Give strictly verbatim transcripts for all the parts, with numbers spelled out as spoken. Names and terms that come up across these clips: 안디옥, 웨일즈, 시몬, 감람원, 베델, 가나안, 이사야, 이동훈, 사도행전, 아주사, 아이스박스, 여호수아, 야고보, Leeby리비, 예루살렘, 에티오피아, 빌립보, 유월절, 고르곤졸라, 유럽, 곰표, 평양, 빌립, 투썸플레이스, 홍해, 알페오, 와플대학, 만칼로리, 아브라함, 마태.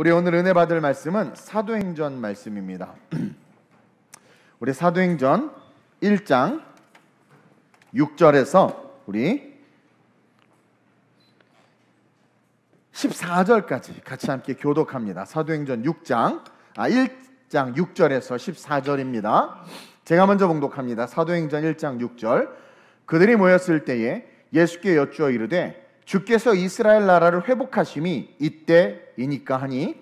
우리 오늘 은혜 받을 말씀은 사도행전 말씀입니다. 우리 사도행전 일 장 육 절에서 우리 십사 절까지 같이 함께 교독합니다. 사도행전 육 장 아 일 장 육 절에서 십사 절입니다. 제가 먼저 봉독합니다. 사도행전 일 장 육 절. 그들이 모였을 때에 예수께 여쭈어 이르되 주께서 이스라엘 나라를 회복하심이 이때이니까 하니,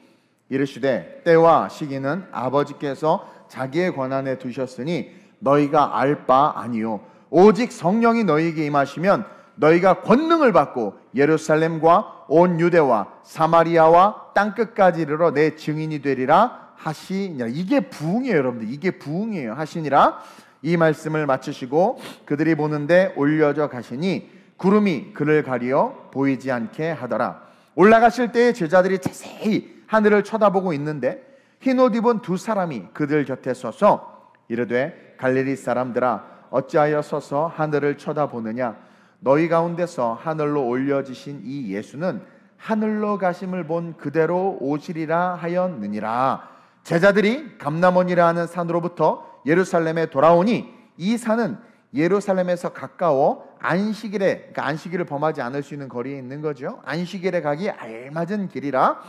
이르시되 때와 시기는 아버지께서 자기의 권한에 두셨으니 너희가 알 바 아니요 오직 성령이 너희에게 임하시면 너희가 권능을 받고 예루살렘과 온 유대와 사마리아와 땅끝까지 이르러 내 증인이 되리라 하시니라. 이게 부흥이에요, 여러분들. 이게 부흥이에요. 하시니라. 이 말씀을 마치시고 그들이 보는데 올려져 가시니 구름이 그를 가리어 보이지 않게 하더라. 올라가실 때에 제자들이 자세히 하늘을 쳐다보고 있는데 흰 옷 입은 두 사람이 그들 곁에 서서 이르되 갈릴리 사람들아 어찌하여 서서 하늘을 쳐다보느냐. 너희 가운데서 하늘로 올려지신 이 예수는 하늘로 가심을 본 그대로 오시리라 하였느니라. 제자들이 감람원이라 하는 산으로부터 예루살렘에 돌아오니 이 산은 예루살렘에서 가까워 안식일에, 그러니까 안식일을 범하지 않을 수 있는 거리에 있는 거죠. 안식일에 가기 알맞은 길이라.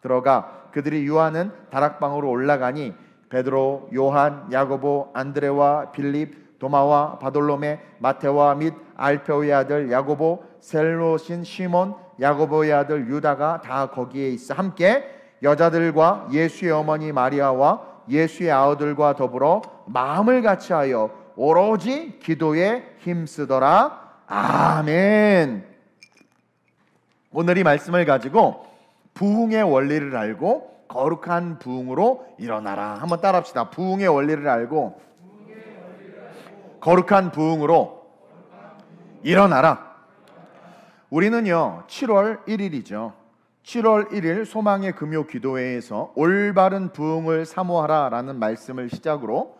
들어가 그들이 유하는 다락방으로 올라가니 베드로, 요한, 야고보, 안드레와 빌립, 도마와 바돌로메, 마태와 및 알페오의 아들 야고보, 셀로신 시몬, 야고보의 아들 유다가 다 거기에 있어 함께 여자들과 예수의 어머니 마리아와 예수의 아우들과 더불어 마음을 같이하여 오로지 기도에 힘쓰더라. 아멘. 오늘 이 말씀을 가지고 부흥의 원리를 알고 거룩한 부흥으로 일어나라. 한번 따라합시다. 부흥의 원리를 알고 거룩한 부흥으로 일어나라. 우리는요 칠월 일일이죠 칠월 일일 소망의 금요 기도회에서 올바른 부흥을 사모하라 라는 말씀을 시작으로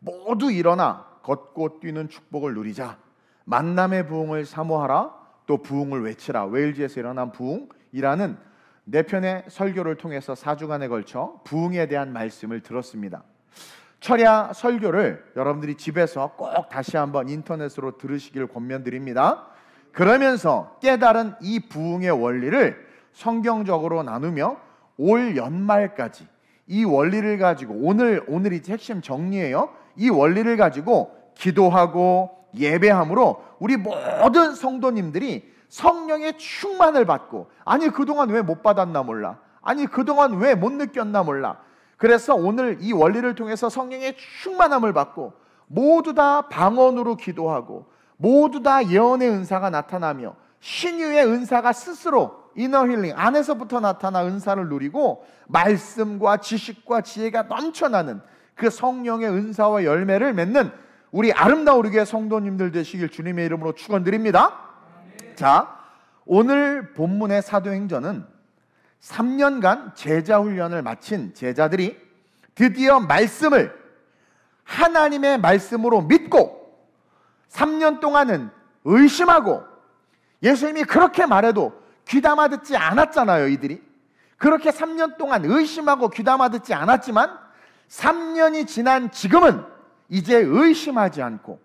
모두 일어나 걷고 뛰는 축복을 누리자, 만남의 부흥을 사모하라, 또 부흥을 외치라, 웨일즈에서 일어난 부흥이라는 네 편의 설교를 통해서 사 주간에 걸쳐 부흥에 대한 말씀을 들었습니다. 철야 설교를 여러분들이 집에서 꼭 다시 한번 인터넷으로 들으시길 권면드립니다. 그러면서 깨달은 이 부흥의 원리를 성경적으로 나누며 올 연말까지 이 원리를 가지고, 오늘, 오늘이 핵심 정리예요. 이 원리를 가지고 기도하고 예배함으로 우리 모든 성도님들이 성령의 충만을 받고, 아니 그동안 왜 못 받았나 몰라, 아니 그동안 왜 못 느꼈나 몰라, 그래서 오늘 이 원리를 통해서 성령의 충만함을 받고 모두 다 방언으로 기도하고 모두 다 예언의 은사가 나타나며 신유의 은사가 스스로 이너 힐링 안에서부터 나타나 은사를 누리고 말씀과 지식과 지혜가 넘쳐나는 그 성령의 은사와 열매를 맺는 우리 아름다운 우리 교회 성도님들 되시길 주님의 이름으로 축원드립니다. 네. 자, 오늘 본문의 사도행전은 삼 년간 제자 훈련을 마친 제자들이 드디어 말씀을 하나님의 말씀으로 믿고, 삼 년 동안은 의심하고 예수님이 그렇게 말해도 귀담아 듣지 않았잖아요. 이들이 그렇게 삼 년 동안 의심하고 귀담아 듣지 않았지만 삼 년이 지난 지금은 이제 의심하지 않고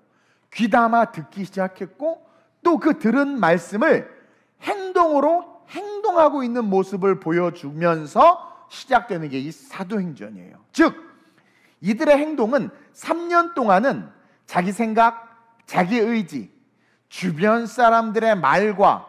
귀담아 듣기 시작했고, 또 그 들은 말씀을 행동으로 행동하고 있는 모습을 보여주면서 시작되는 게 이 사도행전이에요. 즉 이들의 행동은 삼 년 동안은 자기 생각, 자기 의지, 주변 사람들의 말과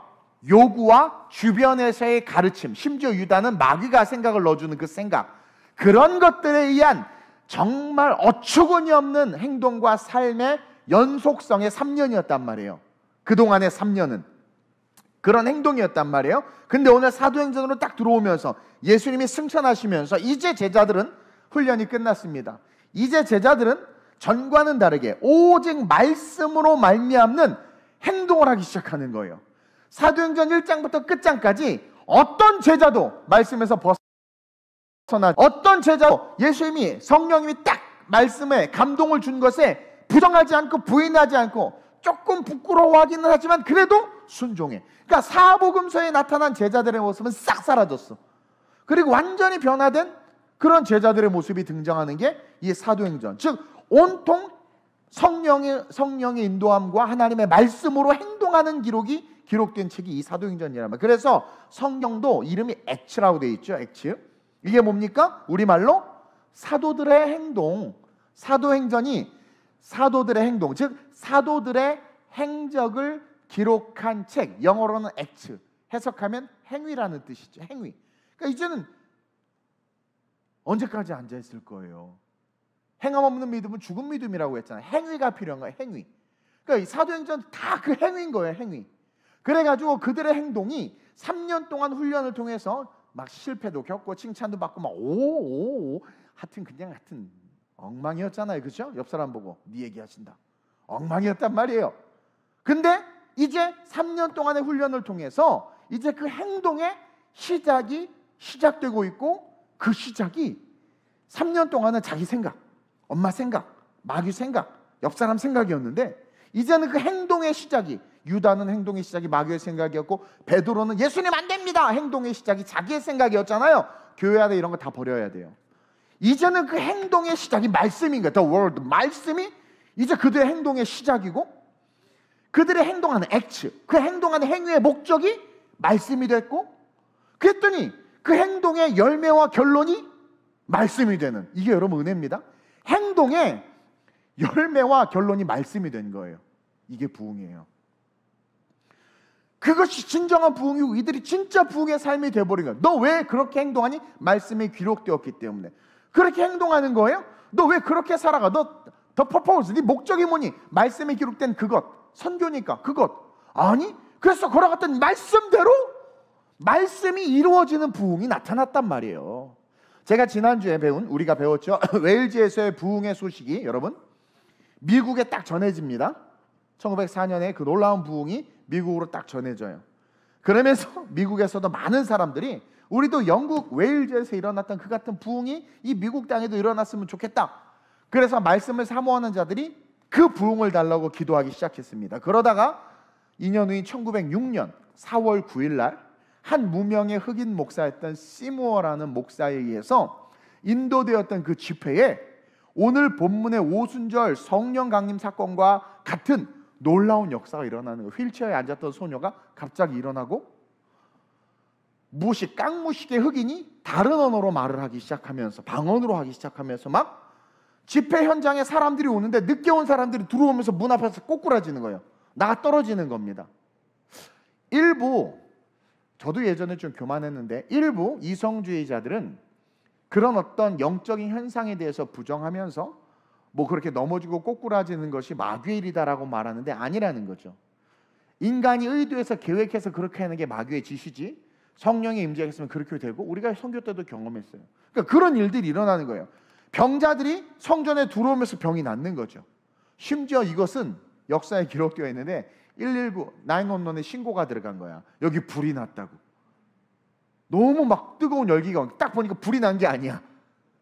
요구와 주변에서의 가르침, 심지어 유다는 마귀가 생각을 넣어주는 그 생각, 그런 것들에 의한 정말 어처구니 없는 행동과 삶의 연속성의 삼 년이었단 말이에요. 그동안의 삼 년은 그런 행동이었단 말이에요. 근데 오늘 사도행전으로 딱 들어오면서 예수님이 승천하시면서 이제 제자들은 훈련이 끝났습니다. 이제 제자들은 전과는 다르게 오직 말씀으로 말미암는 행동을 하기 시작하는 거예요. 사도행전 일 장부터 끝장까지 어떤 제자도 말씀에서 벗어나, 어떤 제자도 예수님이, 성령님이 딱 말씀에 감동을 준 것에 부정하지 않고 부인하지 않고 조금 부끄러워하기는 하지만 그래도 순종해. 그러니까 사복음서에 나타난 제자들의 모습은 싹 사라졌어. 그리고 완전히 변화된 그런 제자들의 모습이 등장하는 게 이 사도행전, 즉 온통 성령의, 성령의 인도함과 하나님의 말씀으로 행동하는 기록이 기록된 책이 이 사도행전이란 말이에요. 그래서 성경도 이름이 액츠라고 되어 있죠. 액츠. 이게 뭡니까? 우리말로 사도들의 행동. 사도행전이 사도들의 행동, 즉 사도들의 행적을 기록한 책. 영어로는 액츠, 해석하면 행위라는 뜻이죠. 행위. 그러니까 이제는 언제까지 앉아있을 거예요? 행함 없는 믿음은 죽은 믿음이라고 했잖아요. 행위가 필요한 거예요. 행위. 그러니까 이 사도행전 다 그 행위인 거예요. 행위. 그래가지고 그들의 행동이 삼 년 동안 훈련을 통해서 막 실패도 겪고 칭찬도 받고 막 오오오 하여튼 그냥 하여튼 엉망이었잖아요. 그렇죠? 옆 사람 보고 네 얘기하신다. 엉망이었단 말이에요. 근데 이제 삼 년 동안의 훈련을 통해서 이제 그 행동의 시작이 시작되고 있고, 그 시작이 삼 년 동안은 자기 생각, 엄마 생각, 마귀 생각, 옆 사람 생각이었는데 이제는 그 행동의 시작이, 유다는 행동의 시작이 마귀의 생각이었고 베드로는 예수님 안 됩니다 행동의 시작이 자기의 생각이었잖아요. 교회 안에 이런 거 다 버려야 돼요. 이제는 그 행동의 시작이 말씀인 거예요. The word, 말씀이 이제 그들의 행동의 시작이고, 그들의 행동하는 액츠, 그 행동하는 행위의 목적이 말씀이 됐고, 그랬더니 그 행동의 열매와 결론이 말씀이 되는, 이게 여러분 은혜입니다. 행동의 열매와 결론이 말씀이 된 거예요. 이게 부흥이에요. 그것이 진정한 부흥이고 이들이 진짜 부흥의 삶이 돼버린 거예요. 너 왜 그렇게 행동하니? 말씀이 기록되었기 때문에 그렇게 행동하는 거예요. 너 왜 그렇게 살아가? 너 the purpose, 네 목적이 뭐니? 말씀에 기록된 그것, 선교니까 그것. 아니, 그래서 걸어갔던 말씀대로 말씀이 이루어지는 부흥이 나타났단 말이에요. 제가 지난주에 배운, 우리가 배웠죠. 웨일즈에서의 부흥의 소식이 여러분 미국에 딱 전해집니다. 천구백사 년에 그 놀라운 부흥이 미국으로 딱 전해져요. 그러면서 미국에서도 많은 사람들이 우리도 영국 웨일즈에서 일어났던 그 같은 부흥이 이 미국 땅에도 일어났으면 좋겠다. 그래서 말씀을 사모하는 자들이 그 부흥을 달라고 기도하기 시작했습니다. 그러다가 이 년 후인 천구백육 년 사월 구일 날 한 무명의 흑인 목사였던 시모어라는 목사에 의해서 인도되었던 그 집회에 오늘 본문의 오순절 성령 강림 사건과 같은 놀라운 역사가 일어나는 거예요. 휠체어에 앉았던 소녀가 갑자기 일어나고 무식, 깡무식의 흑인이 다른 언어로 말을 하기 시작하면서, 방언으로 하기 시작하면서 막 집회 현장에 사람들이 오는데 늦게 온 사람들이 들어오면서 문 앞에서 꼬꾸라지는 거예요. 나가 떨어지는 겁니다. 일부, 저도 예전에 좀 교만했는데, 일부 이성주의자들은 그런 어떤 영적인 현상에 대해서 부정하면서 뭐 그렇게 넘어지고 꼬꾸라지는 것이 마귀의 일이다라고 말하는데 아니라는 거죠. 인간이 의도해서 계획해서 그렇게 하는 게 마귀의 짓이지, 성령의 임재했으면 그렇게 되고, 우리가 선교 때도 경험했어요. 그러니까 그런 일들이 일어나는 거예요. 병자들이 성전에 들어오면서 병이 낫는 거죠. 심지어 이것은 역사에 기록되어 있는데 일일구, 구일일에 신고가 들어간 거야. 여기 불이 났다고. 너무 막 뜨거운 열기가, 딱 보니까 불이 난 게 아니야.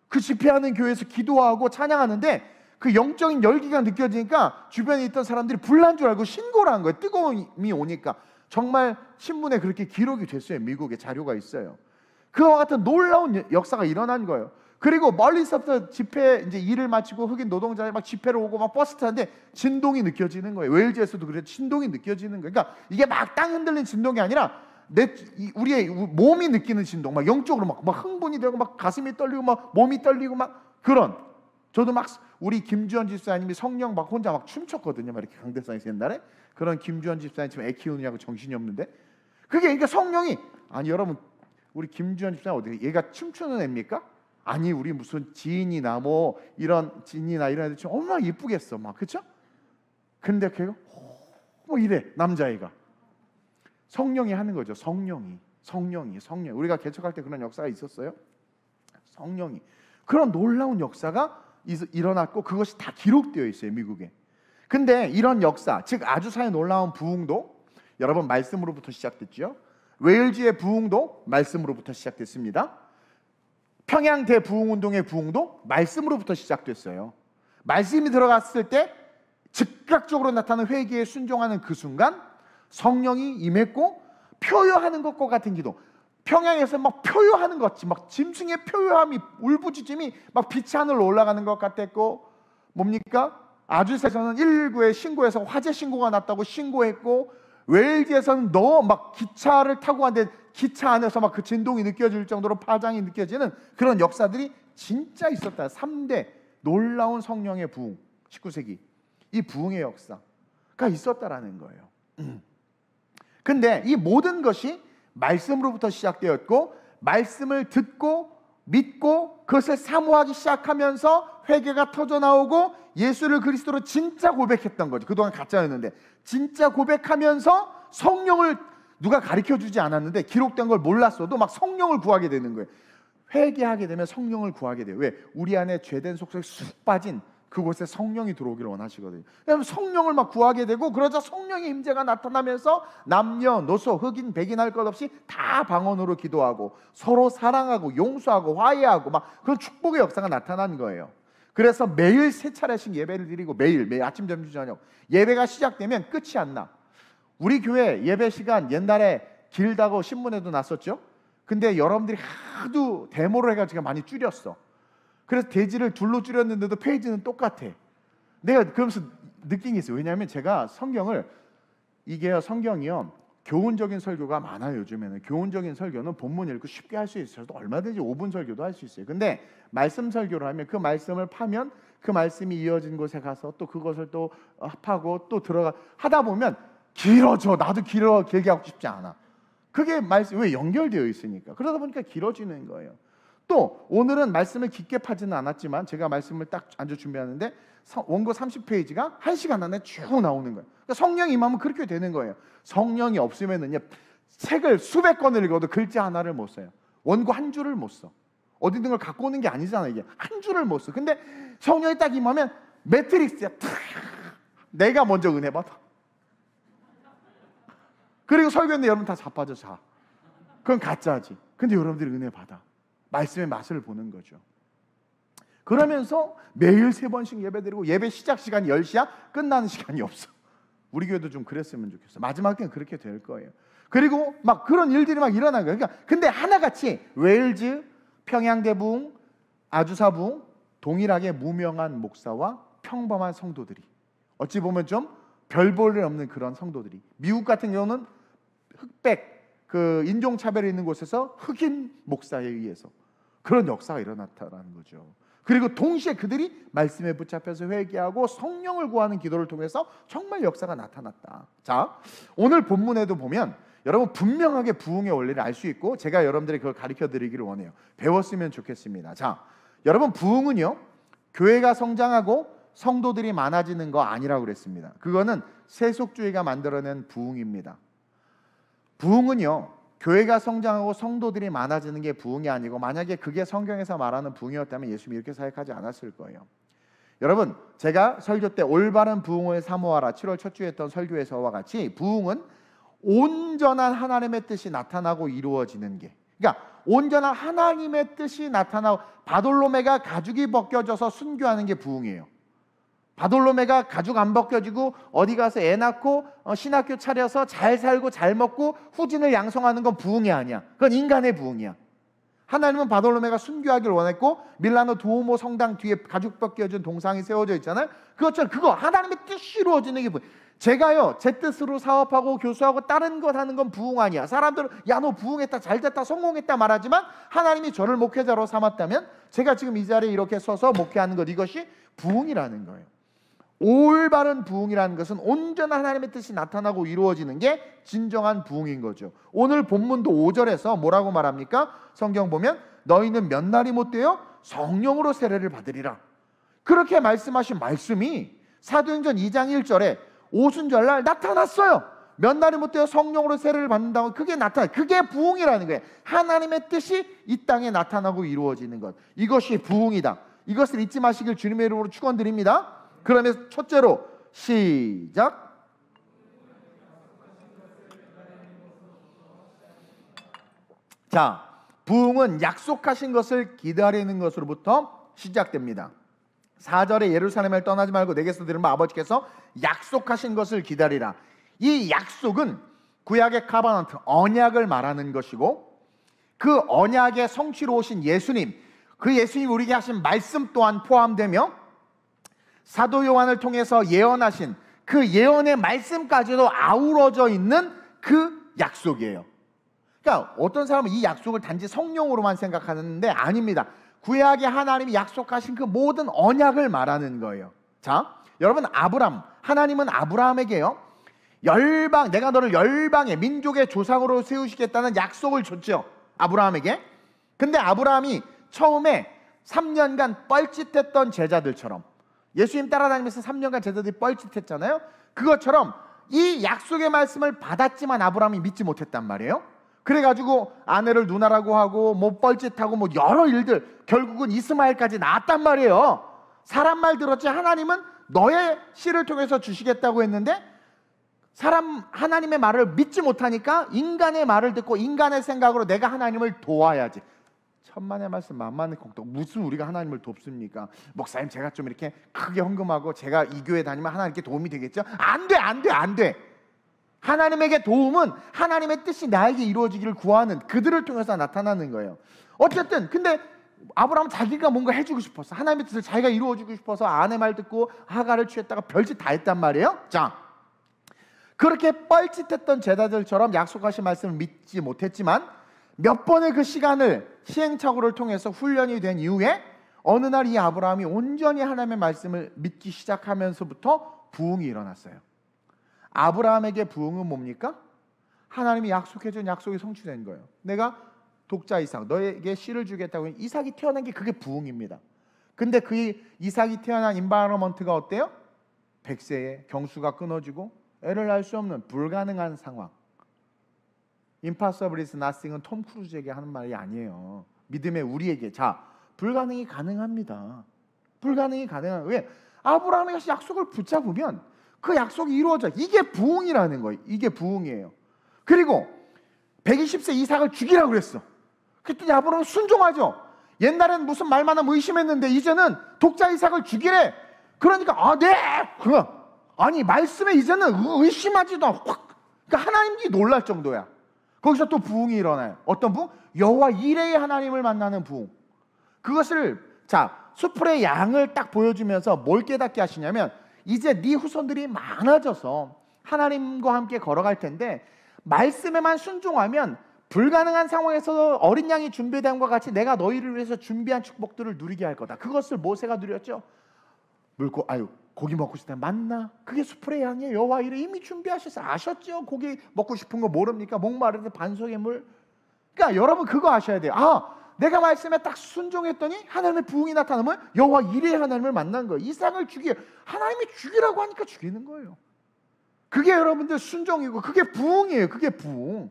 그 집회하는 교회에서 기도하고 찬양하는데 그 영적인 열기가 느껴지니까 주변에 있던 사람들이 불난 줄 알고 신고를 한 거예요. 뜨거움이 오니까. 정말 신문에 그렇게 기록이 됐어요. 미국에 자료가 있어요. 그와 같은 놀라운 역사가 일어난 거예요. 그리고 멀리서부터 집회, 이제 일을 마치고 흑인 노동자들이 막 집회로 오고 막 버스 타는데 진동이 느껴지는 거예요. 웨일즈에서도 그래서 진동이 느껴지는 거예요. 그러니까 이게 막 땅 흔들린 진동이 아니라 내, 우리의 몸이 느끼는 진동, 막 영적으로 막, 막 흥분이 되고 막 가슴이 떨리고 막 몸이 떨리고 막 그런. 저도 막 우리 김주현 집사님이 성령 막 혼자 막 춤췄거든요. 막 이렇게 강대상에서 옛날에. 그런 김주현 집사님 지금 애 키우느냐고 정신이 없는데. 그게 그러니까 성령이, 아니 여러분 우리 김주현 집사님 어디 얘가 춤추는 애입니까? 아니 우리 무슨 지인이나 뭐 이런 지인이나 이런 애들 좀 얼마나 이쁘겠어 막, 그쵸? 근데 걔가 뭐 이래, 남자애가. 성령이 하는 거죠. 성령이, 성령이, 성령. 우리가 개척할 때 그런 역사가 있었어요. 성령이 그런 놀라운 역사가 일어났고 그것이 다 기록되어 있어요 미국에. 근데 이런 역사, 즉 아주사의 놀라운 부흥도 여러분 말씀으로부터 시작됐죠. 웨일즈의 부흥도 말씀으로부터 시작됐습니다. 평양 대부흥운동의 부흥도 말씀으로부터 시작됐어요. 말씀이 들어갔을 때 즉각적으로 나타나는 회개에 순종하는 그 순간 성령이 임했고, 표현하는 것과 같은 기도, 평양에서 막 표효하는 것 같이 막 짐승의 표효함이 울부짖음이 막 빛이 하늘로 올라가는 것 같았고, 뭡니까? 아주사에서는 일일구에 신고해서 화재 신고가 났다고 신고했고, 웨일즈에서는 너무 막 기차를 타고 왔는데 기차 안에서 막 그 진동이 느껴질 정도로 파장이 느껴지는 그런 역사들이 진짜 있었다. 삼 대 놀라운 성령의 부흥, 십구 세기 이 부흥의 역사가 있었다라는 거예요. 음. 근데 이 모든 것이 말씀으로부터 시작되었고, 말씀을 듣고 믿고 그것을 사모하기 시작하면서 회개가 터져나오고 예수를 그리스도로 진짜 고백했던 거죠. 그동안 가짜였는데 진짜 고백하면서 성령을 누가 가르쳐주지 않았는데 기록된 걸 몰랐어도 막 성령을 구하게 되는 거예요. 회개하게 되면 성령을 구하게 돼요. 왜? 우리 안에 죄된 속성이 쑥 빠진 그곳에 성령이 들어오기를 원하시거든요. 왜냐하면 성령을 막 구하게 되고, 그러자 성령의 임재가 나타나면서 남녀노소 흑인 백인 할 것 없이 다 방언으로 기도하고 서로 사랑하고 용서하고 화해하고 막 그런 축복의 역사가 나타난 거예요. 그래서 매일 세 차례씩 예배를 드리고 매일 매일 아침 점심 저녁 예배가 시작되면 끝이 안 나. 우리 교회 예배 시간 옛날에 길다고 신문에도 났었죠. 근데 여러분들이 하도 데모를 해가지고 많이 줄였어. 그래서 돼지를 둘로 줄였는데도 페이지는 똑같아. 내가 그러면서 느낀 게 있어요. 왜냐하면 제가 성경을 이게요, 성경이요, 교훈적인 설교가 많아요. 요즘에는 교훈적인 설교는 본문 읽고 쉽게 할 수 있어서 얼마든지 오 분 설교도 할 수 있어요. 근데 말씀 설교를 하면 그 말씀을 파면 그 말씀이 이어진 곳에 가서 또 그것을 또 합하고 또 들어가 하다 보면 길어져. 나도 길어 길게 하고 싶지 않아. 그게 말씀, 왜? 연결되어 있으니까. 그러다 보니까 길어지는 거예요. 또 오늘은 말씀을 깊게 파지는 않았지만 제가 말씀을 딱 앉아 준비하는데 원고 삼십 페이지가 한 시간 안에 쭉 나오는 거예요. 그러니까 성령이 임하면 그렇게 되는 거예요. 성령이 없으면은요, 책을 수백 권을 읽어도 글자 하나를 못 써요. 원고 한 줄을 못 써. 어디든 걸 갖고 오는 게 아니잖아요. 이게 한 줄을 못 써. 근데 성령이 딱 임하면 매트릭스야. 탁! 내가 먼저 은혜 받아. 그리고 설교했는데 여러분 다 자빠져 자. 그건 가짜지. 근데 여러분들이 은혜 받아. 말씀의 맛을 보는 거죠. 그러면서 매일 세 번씩 예배드리고 예배 시작 시간이 열 시야 끝나는 시간이 없어. 우리 교회도 좀 그랬으면 좋겠어. 마지막 때는 그렇게 될 거예요. 그리고 막 그런 일들이 막 일어난 거예요. 그러니까 근데 하나같이 웨일즈, 평양대부흥, 아주사부흥 동일하게 무명한 목사와 평범한 성도들이, 어찌 보면 좀 별 볼 일 없는 그런 성도들이, 미국 같은 경우는 흑백 그 인종차별이 있는 곳에서 흑인 목사에 의해서 그런 역사가 일어났다는 거죠. 그리고 동시에 그들이 말씀에 붙잡혀서 회개하고 성령을 구하는 기도를 통해서 정말 역사가 나타났다. 자, 오늘 본문에도 보면 여러분 분명하게 부흥의 원리를 알 수 있고 제가 여러분들이 그걸 가르쳐드리기를 원해요. 배웠으면 좋겠습니다. 자, 여러분 부흥은요, 교회가 성장하고 성도들이 많아지는 거 아니라고 그랬습니다. 그거는 세속주의가 만들어낸 부흥입니다. 부흥은요, 교회가 성장하고 성도들이 많아지는 게 부흥이 아니고, 만약에 그게 성경에서 말하는 부흥이었다면 예수님이 이렇게 사역하지 않았을 거예요. 여러분, 제가 설교 때 올바른 부흥을 사모하라 칠월 첫 주에 했던 설교에서와 같이 부흥은 온전한 하나님의 뜻이 나타나고 이루어지는 게, 그러니까 온전한 하나님의 뜻이 나타나고, 바돌로메가 가죽이 벗겨져서 순교하는 게 부흥이에요. 바돌로메가 가죽 안 벗겨지고 어디 가서 애 낳고 신학교 차려서 잘 살고 잘 먹고 후진을 양성하는 건 부흥이 아니야. 그건 인간의 부흥이야. 하나님은 바돌로메가 순교하길 원했고, 밀라노 두오모 성당 뒤에 가죽 벗겨진 동상이 세워져 있잖아요. 그것처럼 그거 하나님의 뜻이 이루어지는 게 부흥. 제가요, 제 뜻으로 사업하고 교수하고 다른 것 하는 건 부흥 아니야. 사람들은 야, 너 부흥했다, 잘됐다, 성공했다 말하지만 하나님이 저를 목회자로 삼았다면 제가 지금 이 자리에 이렇게 서서 목회하는 것, 이것이 부흥이라는 거예요. 올바른 부흥이라는 것은 온전한 하나님의 뜻이 나타나고 이루어지는 게 진정한 부흥인 거죠. 오늘 본문도 오 절에서 뭐라고 말합니까? 성경 보면 너희는 몇 날이 못되어 성령으로 세례를 받으리라. 그렇게 말씀하신 말씀이 사도행전 이 장 일 절에 오순절날 나타났어요. 몇 날이 못되어 성령으로 세례를 받는다고. 그게 나타나, 그게 부흥이라는 거예요. 하나님의 뜻이 이 땅에 나타나고 이루어지는 것, 이것이 부흥이다. 이것을 잊지 마시길 주님의 이름으로 축원드립니다. 그러면서 첫째로 시작. 자, 부흥은 약속하신 것을 기다리는 것으로부터 시작됩니다. 사 절에 예루살렘을 떠나지 말고 내게서 들은 바 아버지께서 약속하신 것을 기다리라. 이 약속은 구약의 카바넌트, 언약을 말하는 것이고, 그 언약의 성취로 오신 예수님, 그 예수님 우리에게 하신 말씀 또한 포함되며 사도 요한을 통해서 예언하신 그 예언의 말씀까지도 아우러져 있는 그 약속이에요. 그러니까 어떤 사람은 이 약속을 단지 성령으로만 생각하는데 아닙니다. 구약의 하나님이 약속하신 그 모든 언약을 말하는 거예요. 자, 여러분, 아브람, 하나님은 아브라함에게요, 열방, 내가 너를 열방의 민족의 조상으로 세우시겠다는 약속을 줬죠, 아브라함에게. 근데 아브라함이 처음에 삼 년간 뻘짓했던 제자들처럼, 예수님 따라다니면서 삼 년간 제자들이 뻘짓했잖아요. 그것처럼 이 약속의 말씀을 받았지만 아브라함이 믿지 못했단 말이에요. 그래가지고 아내를 누나라고 하고 뭐 뻘짓하고 뭐 여러 일들, 결국은 이스마엘까지 낳았단 말이에요. 사람 말 들었지 하나님은 너의 씨를 통해서 주시겠다고 했는데 사람, 하나님의 말을 믿지 못하니까 인간의 말을 듣고 인간의 생각으로 내가 하나님을 도와야지. 천만의 말씀 만만의 걱정, 무슨 우리가 하나님을 돕습니까? 목사님, 제가 좀 이렇게 크게 헌금하고 제가 이 교회 다니면 하나님께 도움이 되겠죠? 안 돼, 안 돼, 안 돼. 하나님에게 도움은 하나님의 뜻이 나에게 이루어지기를 구하는 그들을 통해서 나타나는 거예요. 어쨌든 근데 아브라함 자기가 뭔가 해주고 싶었어. 하나님의 뜻을 자기가 이루어주고 싶어서 아내 말 듣고 하가를 취했다가 별짓 다 했단 말이에요. 자, 그렇게 뻘짓했던 제자들처럼 약속하신 말씀을 믿지 못했지만 몇 번의 그 시간을 시행착오를 통해서 훈련이 된 이후에 어느 날 이 아브라함이 온전히 하나님의 말씀을 믿기 시작하면서부터 부흥이 일어났어요. 아브라함에게 부흥은 뭡니까? 하나님이 약속해준 약속이 성취된 거예요. 내가 독자 이삭, 너에게 씨를 주겠다고 했는데 이삭이 태어난 게 그게 부흥입니다. 근데 그 이삭이 태어난 인바이러먼트가 어때요? 백세에 경수가 끊어지고 애를 낳을 수 없는 불가능한 상황. Impossible is nothing은 톰 크루즈에게 하는 말이 아니에요. 믿음의 우리에게. 자, 불가능이 가능합니다. 불가능이 가능한. 왜? 아브라함의 약속을 붙잡으면 그 약속이 이루어져. 이게 부흥이라는 거예요. 이게 부흥이에요. 그리고 백이십 세 이삭을 죽이라고 그랬어. 그랬더니 아브라함은 순종하죠. 옛날엔 무슨 말만 하면 의심했는데 이제는 독자 이삭을 죽이래. 그러니까 아, 네. 그래. 아니, 말씀에 이제는 의심하지도 않고 확. 그러니까 하나님이 놀랄 정도야. 거기서 또 부흥이 일어나요. 어떤 부흥? 여호와 이레의 하나님을 만나는 부흥. 그것을 자, 수풀의 양을 딱 보여주면서 뭘 깨닫게 하시냐면 이제 네 후손들이 많아져서 하나님과 함께 걸어갈 텐데 말씀에만 순종하면 불가능한 상황에서 어린 양이 준비된 것과 같이 내가 너희를 위해서 준비한 축복들을 누리게 할 거다. 그것을 모세가 누렸죠. 물고 아유 고기 먹고 싶다 만나. 그게 수풀의 양이에요. 여호와 이레 이미 준비하셔서 아셨죠. 고기 먹고 싶은 거 모릅니까? 목마를 때 반석의 물. 그러니까 여러분 그거 아셔야 돼요. 아, 내가 말씀에 딱 순종했더니 하나님의 부흥이 나타나면 여호와 이레 하나님을 만난 거예요. 이삭을 죽이요. 하나님이 죽이라고 하니까 죽이는 거예요. 그게 여러분들 순종이고 그게 부흥이에요. 그게 부흥.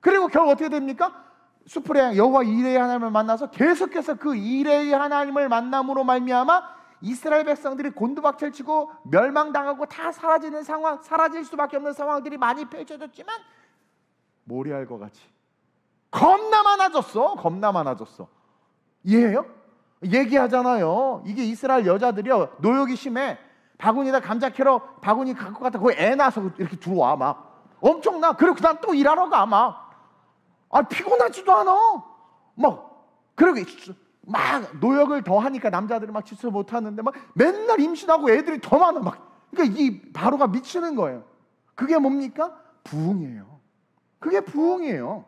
그리고 결국 어떻게 됩니까? 수풀의 양 여호와 이레 하나님을 만나서 계속해서 그 이레의 하나님을 만남으로 말미암아 이스라엘 백성들이 곤두박질 치고 멸망당하고 다 사라지는 상황, 사라질 수밖에 없는 상황들이 많이 펼쳐졌지만 모래알 것 같이 겁나 많아졌어. 겁나 많아졌어. 이해해요? 얘기하잖아요. 이게 이스라엘 여자들이요, 노역이 심해. 바구니다 감자 캐러 바구니 갖고 갔다 거기 애 낳아서 이렇게 들어와 막 엄청나. 그리고 그다음 또 일하러 가 막. 아, 피곤하지도 않아. 막 그리고 막 노역을 더 하니까 남자들이 막 질서 못하는데 막 맨날 임신하고 애들이 더 많아 막. 그러니까 이 바로가 미치는 거예요. 그게 뭡니까? 부흥이에요. 그게 부흥이에요.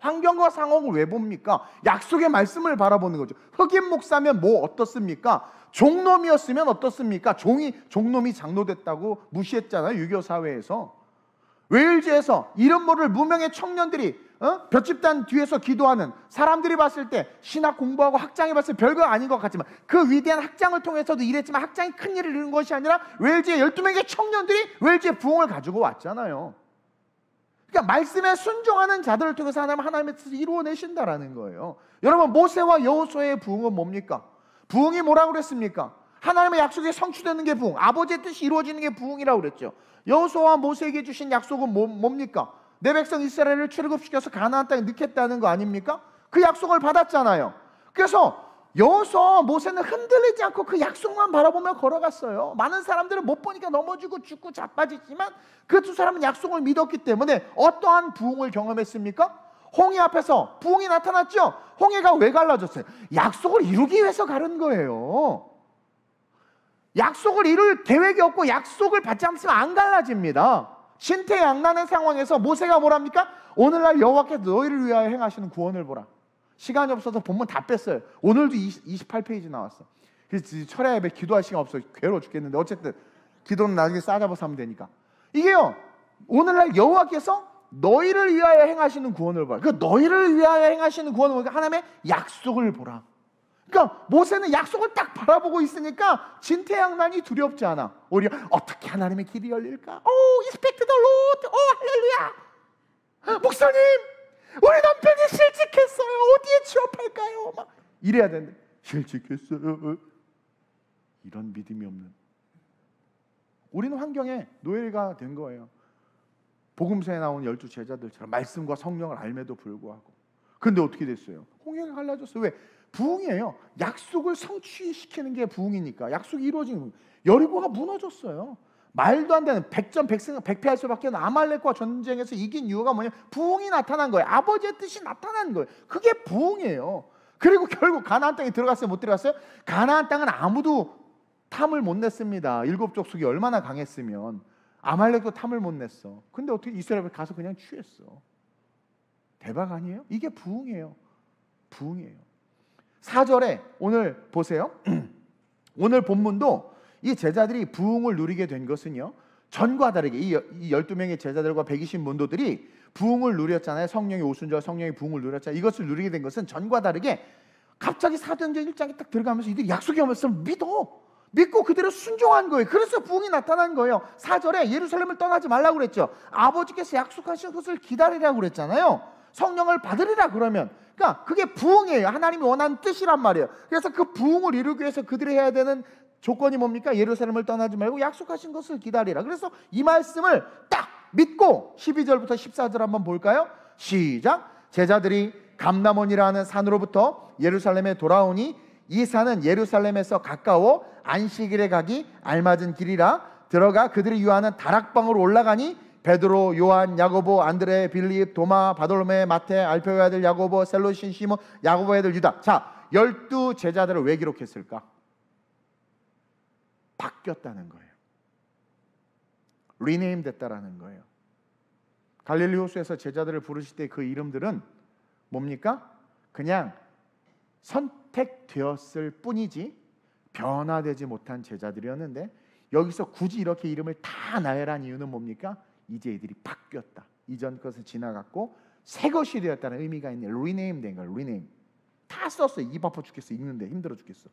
환경과 상황을 왜 봅니까? 약속의 말씀을 바라보는 거죠. 흑인 목사면 뭐 어떻습니까? 종놈이었으면 어떻습니까? 종이 종놈이 장로됐다고 무시했잖아요, 유교 사회에서. 웨일즈에서 이름 모를 무명의 청년들이 어? 볏집단 뒤에서 기도하는, 사람들이 봤을 때 신학 공부하고 학장이 봤을 때 별거 아닌 것 같지만 그 위대한 학장을 통해서도 일했지만 학장이 큰 일을 이룬 것이 아니라 웨일즈의 열두 명의 청년들이 웨일즈의 부흥을 가지고 왔잖아요. 그러니까 말씀에 순종하는 자들을 통해서 하나님, 하나님의 뜻을 이루어내신다라는 거예요. 여러분, 모세와 여호수아의 부흥은 뭡니까? 부흥이 뭐라고 그랬습니까? 하나님의 약속이 성취되는 게 부흥, 아버지의 뜻이 이루어지는 게 부흥이라고 그랬죠. 여호수아와 모세에게 주신 약속은 뭐, 뭡니까? 내 백성 이스라엘을 출애굽시켜서 가나안 땅에 넣겠다는 거 아닙니까? 그 약속을 받았잖아요. 그래서 여호수아 모세는 흔들리지 않고 그 약속만 바라보며 걸어갔어요. 많은 사람들은 못 보니까 넘어지고 죽고 자빠지지만 그 두 사람은 약속을 믿었기 때문에 어떠한 부흥을 경험했습니까? 홍해 앞에서 부흥이 나타났죠. 홍해가 왜 갈라졌어요? 약속을 이루기 위해서 가른 거예요. 약속을 이룰 계획이 없고 약속을 받지 않으면 안 갈라집니다. 신태양난의 상황에서 모세가 뭐랍니까? 오늘날 여호와께서 너희를 위하여 행하시는 구원을 보라. 시간이 없어서 본문 다 뺐어요. 오늘도 이십팔 페이지 나왔어. 그래서 철야 예배 기도할 시간 없어 괴로워 죽겠는데 어쨌든 기도는 나중에 싸잡아서 하면 되니까. 이게요, 오늘날 여호와께서 너희를 위하여 행하시는 구원을 보라. 그러니까 너희를 위하여 행하시는 구원을 보니까 하나님의 약속을 보라. 그러니까 모세는 약속을 딱 바라보고 있으니까 진퇴양난이 두렵지 않아. 오히려 어떻게 하나님의 길이 열릴까? 오, 이스펙트 더 로드. 오, 할렐루야. 목사님, 우리 남편이 실직했어요. 어디에 취업할까요? 막 이래야 되는데 실직했어요. 이런 믿음이 없는. 우리는 환경에 노예가 된 거예요. 복음서에 나온 열두 제자들처럼 말씀과 성령을 알매도 불구하고. 근데 어떻게 됐어요? 홍해가 갈라졌어요. 왜? 부흥이에요. 약속을 성취시키는 게 부흥이니까. 약속이 이루어진 거예요. 여리고가 무너졌어요. 말도 안 되는 백전 백승 백패할 수밖에 없는 아말렉과 전쟁에서 이긴 이유가 뭐냐? 부흥이 나타난 거예요. 아버지의 뜻이 나타난 거예요. 그게 부흥이에요. 그리고 결국 가나안 땅에 들어갔어요? 못 들어갔어요? 가나안 땅은 아무도 탐을 못 냈습니다. 일곱 족속이 얼마나 강했으면. 아말렉도 탐을 못 냈어. 근데 어떻게 이스라엘 가서 그냥 취했어. 대박 아니에요? 이게 부흥이에요. 부흥이에요. 사 절에 오늘 보세요. 오늘 본문도 이 제자들이 부흥을 누리게 된 것은요, 전과 다르게 이 열두 명의 제자들과 백이십 문도들이 부흥을 누렸잖아요. 성령이 오순절 성령이 부흥을 누렸잖아요. 이것을 누리게 된 것은 전과 다르게 갑자기 사도행전 일 장에 딱 들어가면서 이들이 약속이 오면서 믿어. 믿고 그대로 순종한 거예요. 그래서 부흥이 나타난 거예요. 사 절에 예루살렘을 떠나지 말라고 그랬죠. 아버지께서 약속하신 것을 기다리라고 그랬잖아요. 성령을 받으리라 그러면. 그러니까 그게 부흥이에요. 하나님이 원하는 뜻이란 말이에요. 그래서 그 부흥을 이루기 위해서 그들이 해야 되는 조건이 뭡니까? 예루살렘을 떠나지 말고 약속하신 것을 기다리라. 그래서 이 말씀을 딱 믿고 십이 절부터 십사 절 한번 볼까요? 시작! 제자들이 감람원이라는 산으로부터 예루살렘에 돌아오니 이 산은 예루살렘에서 가까워 안식일에 가기 알맞은 길이라. 들어가 그들이 유하는 다락방으로 올라가니 베드로, 요한, 야고보, 안드레, 빌립, 도마, 바돌로메, 마태, 알페오 아들 야고보, 셀로신, 시몬, 야고보 아들 유다. 자, 열두 제자들을 왜 기록했을까? 바뀌었다는 거예요. 리네임 됐다라는 거예요. 갈릴리 호수에서 제자들을 부르실 때 그 이름들은 뭡니까? 그냥 선택되었을 뿐이지 변화되지 못한 제자들이었는데, 여기서 굳이 이렇게 이름을 다 나열한 이유는 뭡니까? 이제 이들이 바뀌었다. 이전 것은 지나갔고 새 것이 되었다는 의미가 있는 리네임 된 거예요. 리네임. 다 썼어요. 입 아파 죽겠어. 읽는데 힘들어 죽겠어.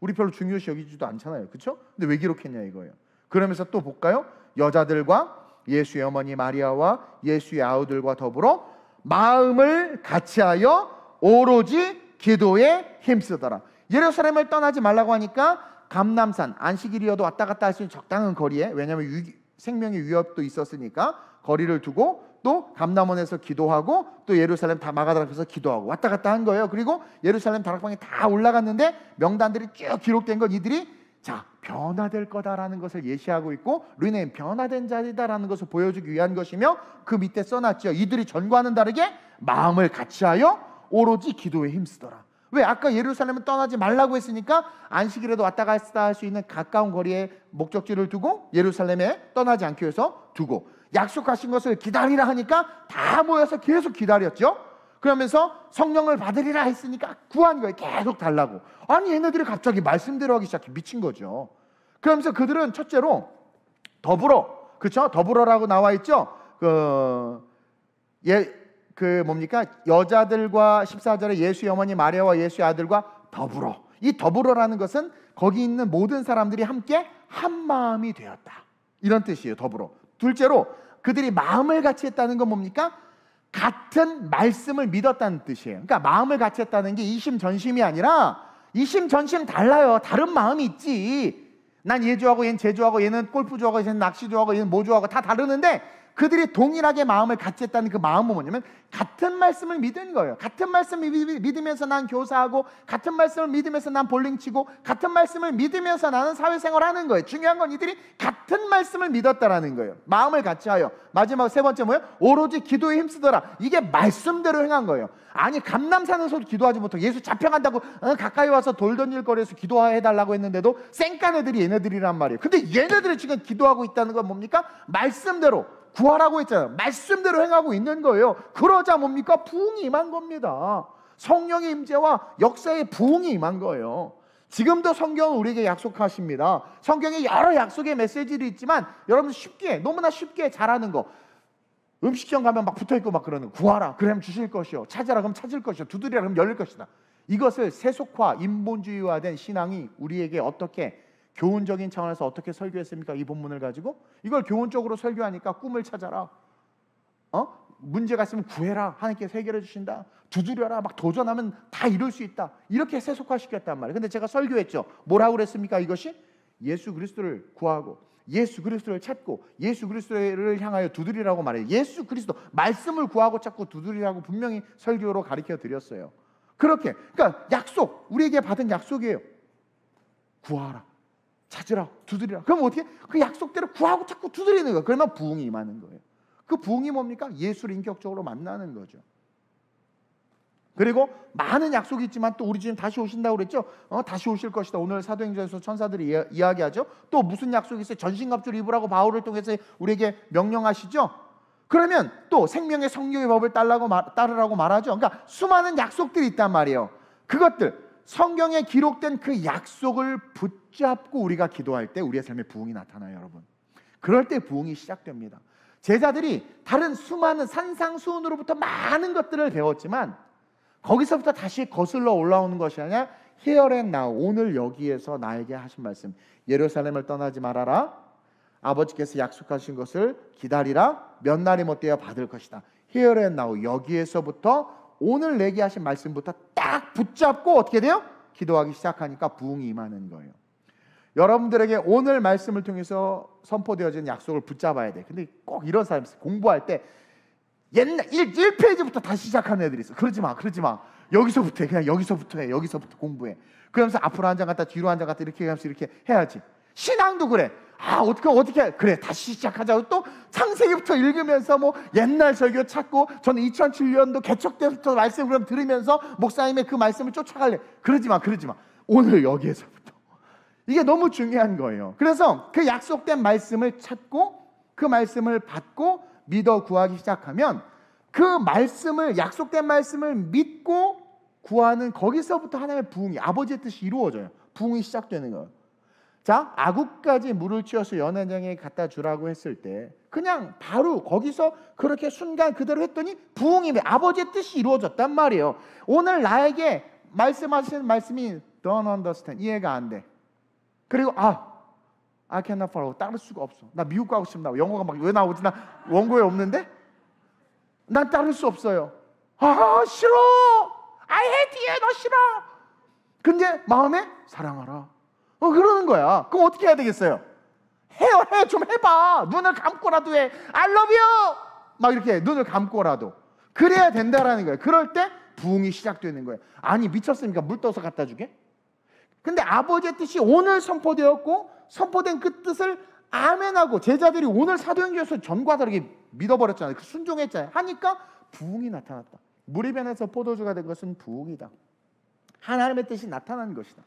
우리 별로 중요시 여기지도 않잖아요. 그렇죠? 근데 왜 기록했냐 이거예요. 그러면서 또 볼까요? 여자들과 예수의 어머니 마리아와 예수의 아우들과 더불어 마음을 같이하여 오로지 기도에 힘쓰더라. 예루살렘을 떠나지 말라고 하니까 감람산 안식일이어도 왔다 갔다 할 수 있는 적당한 거리에, 왜냐하면 위기, 생명의 위협도 있었으니까 거리를 두고, 또 감람원에서 기도하고, 또 예루살렘 다 마가다락에서 기도하고 왔다 갔다 한 거예요. 그리고 예루살렘 다락방에 다 올라갔는데 명단들이 쭉 기록된 건 이들이 자 변화될 거다라는 것을 예시하고 있고, 르네임 변화된 자리다라는 것을 보여주기 위한 것이며, 그 밑에 써놨죠. 이들이 전과는 다르게 마음을 같이하여 오로지 기도에 힘쓰더라. 왜? 아까 예루살렘을 떠나지 말라고 했으니까 안식일에도 왔다 갔다 할 수 있는 가까운 거리에 목적지를 두고, 예루살렘에 떠나지 않기 위해서 두고, 약속하신 것을 기다리라 하니까 다 모여서 계속 기다렸죠. 그러면서 성령을 받으리라 했으니까 구한 거예요. 계속 달라고. 아니 얘네들이 갑자기 말씀대로 하기 시작해. 미친 거죠. 그러면서 그들은 첫째로 더불어, 그렇죠? 더불어라고 나와 있죠. 그 예. 그 뭡니까? 여자들과 십사 절에 예수의 어머니 마리아와 예수의 아들과 더불어. 이 더불어라는 것은 거기 있는 모든 사람들이 함께 한 마음이 되었다. 이런 뜻이에요. 더불어. 둘째로 그들이 마음을 같이 했다는 건 뭡니까? 같은 말씀을 믿었다는 뜻이에요. 그러니까 마음을 같이 했다는 게 이심전심이 아니라, 이심전심 달라요. 다른 마음이 있지. 난 얘 좋아하고 얘는 쟤 좋아하고 얘는 골프 좋아하고 얘는 낚시 좋아하고 얘는 뭐 좋아하고 다 다르는데, 그들이 동일하게 마음을 같이 했다는 그 마음은 뭐냐면 같은 말씀을 믿은 거예요. 같은 말씀을 믿으면서 난 교사하고, 같은 말씀을 믿으면서 난 볼링치고, 같은 말씀을 믿으면서 나는 사회생활하는 거예요. 중요한 건 이들이 같은 말씀을 믿었다라는 거예요. 마음을 같이 하여. 마지막 세 번째 뭐예요? 오로지 기도에 힘쓰더라. 이게 말씀대로 행한 거예요. 아니 감람산에서 기도하지 못하고 예수 잡혀간다고 어, 가까이 와서 돌 던질 거리에서 기도해달라고 했는데도 쌩깐 애들이 얘네들이란 말이에요. 근데 얘네들이 지금 기도하고 있다는 건 뭡니까? 말씀대로 구하라고 했잖아요. 말씀대로 행하고 있는 거예요. 그러자 뭡니까? 부흥이 임한 겁니다. 성령의 임재와 역사의 부흥이 임한 거예요. 지금도 성경은 우리에게 약속하십니다. 성경에 여러 약속의 메시지들이 있지만 여러분 쉽게, 너무나 쉽게 잘하는 거, 음식점 가면 막 붙어있고 막 그러는 거, 구하라 그럼 주실 것이요, 찾아라 그럼 찾을 것이요, 두드리라 그럼 열릴 것이다. 이것을 세속화, 인본주의화된 신앙이 우리에게 어떻게 교훈적인 차원에서 어떻게 설교했습니까? 이 본문을 가지고 이걸 교훈적으로 설교하니까 꿈을 찾아라, 어? 문제가 있으면 구해라, 하나님께서 해결해 주신다, 두드려라, 막 도전하면 다 이룰 수 있다, 이렇게 세속화시켰단 말이에요. 근데 제가 설교했죠. 뭐라고 그랬습니까? 이것이 예수 그리스도를 구하고 예수 그리스도를 찾고 예수 그리스도를 향하여 두드리라고 말해요. 예수 그리스도 말씀을 구하고 찾고 두드리라고 분명히 설교로 가르쳐 드렸어요. 그렇게, 그러니까 약속, 우리에게 받은 약속이에요. 구하라, 찾으라, 두드리라. 그럼 어떻게? 그 약속대로 구하고 찾고 두드리는 거예요. 그러면 부흥이 임하는 거예요. 그 부흥이 뭡니까? 예수를 인격적으로 만나는 거죠. 그리고 많은 약속이 있지만 또 우리 주님 다시 오신다고 그랬죠? 어, 다시 오실 것이다. 오늘 사도행전에서 천사들이 이야, 이야기하죠. 또 무슨 약속이 있어요? 전신갑주를 입으라고 바울을 통해서 우리에게 명령하시죠. 그러면 또 생명의 성령의 법을 따르라고, 말, 따르라고 말하죠. 그러니까 수많은 약속들이 있단 말이에요. 그것들, 성경에 기록된 그 약속을 붙잡고 우리가 기도할 때 우리의 삶에 부흥이 나타나요, 여러분. 그럴 때 부흥이 시작됩니다. 제자들이 다른 수많은 산상수훈으로부터 많은 것들을 배웠지만 거기서부터 다시 거슬러 올라오는 것이 아니라 Here and now, 오늘 여기에서 나에게 하신 말씀, 예루살렘을 떠나지 말아라, 아버지께서 약속하신 것을 기다리라, 몇 날이 못되어 받을 것이다. Here and now, 여기에서부터 오늘 내게 하신 말씀부터 딱 붙잡고 어떻게 돼요? 기도하기 시작하니까 부흥이 임하는 거예요. 여러분들에게 오늘 말씀을 통해서 선포되어진 약속을 붙잡아야 돼. 근데 꼭 이런 사람이 있어요. 공부할 때 옛날 일 페이지부터 다시 시작하는 애들이 있어. 그러지 마, 그러지 마. 여기서부터 해. 그냥 여기서부터 해. 여기서부터 공부해. 그러면서 앞으로 한 장 갔다 뒤로 한 장 갔다 이렇게 하면서 이렇게 해야지. 신앙도 그래. 아, 어떻게 어떻게 해. 그래, 다시 시작하자고 또 창세기부터 읽으면서 뭐 옛날 설교 찾고, 저는 이천칠 년도 개척 때부터 말씀 그럼 들으면서 목사님의 그 말씀을 쫓아갈래. 그러지 마, 그러지 마. 오늘 여기에서부터. 이게 너무 중요한 거예요. 그래서 그 약속된 말씀을 찾고 그 말씀을 받고 믿어 구하기 시작하면 그 말씀을, 약속된 말씀을 믿고 구하는 거기서부터 하나님의 부흥이, 아버지의 뜻이 이루어져요. 부흥이 시작되는 거예요. 자, 아구까지 물을 치워서 연회장에 갖다 주라고 했을 때 그냥 바로 거기서 그렇게 순간 그대로 했더니 부흥이, 아버지의 뜻이 이루어졌단 말이에요. 오늘 나에게 말씀하시는 말씀이 Don't understand, 이해가 안 돼. 그리고 아, I cannot follow, 따를 수가 없어. 나 미국 가고 싶나? 영어가 막 왜 나오지? 나 원고에 없는데? 난 따를 수 없어요. 아, 싫어! I hate you! 너 싫어! 근데 마음에 사랑하라, 어, 그러는 거야. 그럼 어떻게 해야 되겠어요? 해요, 해! 좀 해봐! 눈을 감고라도 해! I love you! 막 이렇게 해. 눈을 감고라도. 그래야 된다라는 거예요. 그럴 때 부흥이 시작되는 거예요. 아니, 미쳤습니까? 물 떠서 갖다 주게? 근데 아버지의 뜻이 오늘 선포되었고 선포된 그 뜻을 아멘하고 제자들이 오늘 사도행전에서 전과 다르게 믿어버렸잖아요. 순종했잖아요. 하니까 부흥이 나타났다. 물이 변해서 포도주가 된 것은 부흥이다. 하나님의 뜻이 나타난 것이다.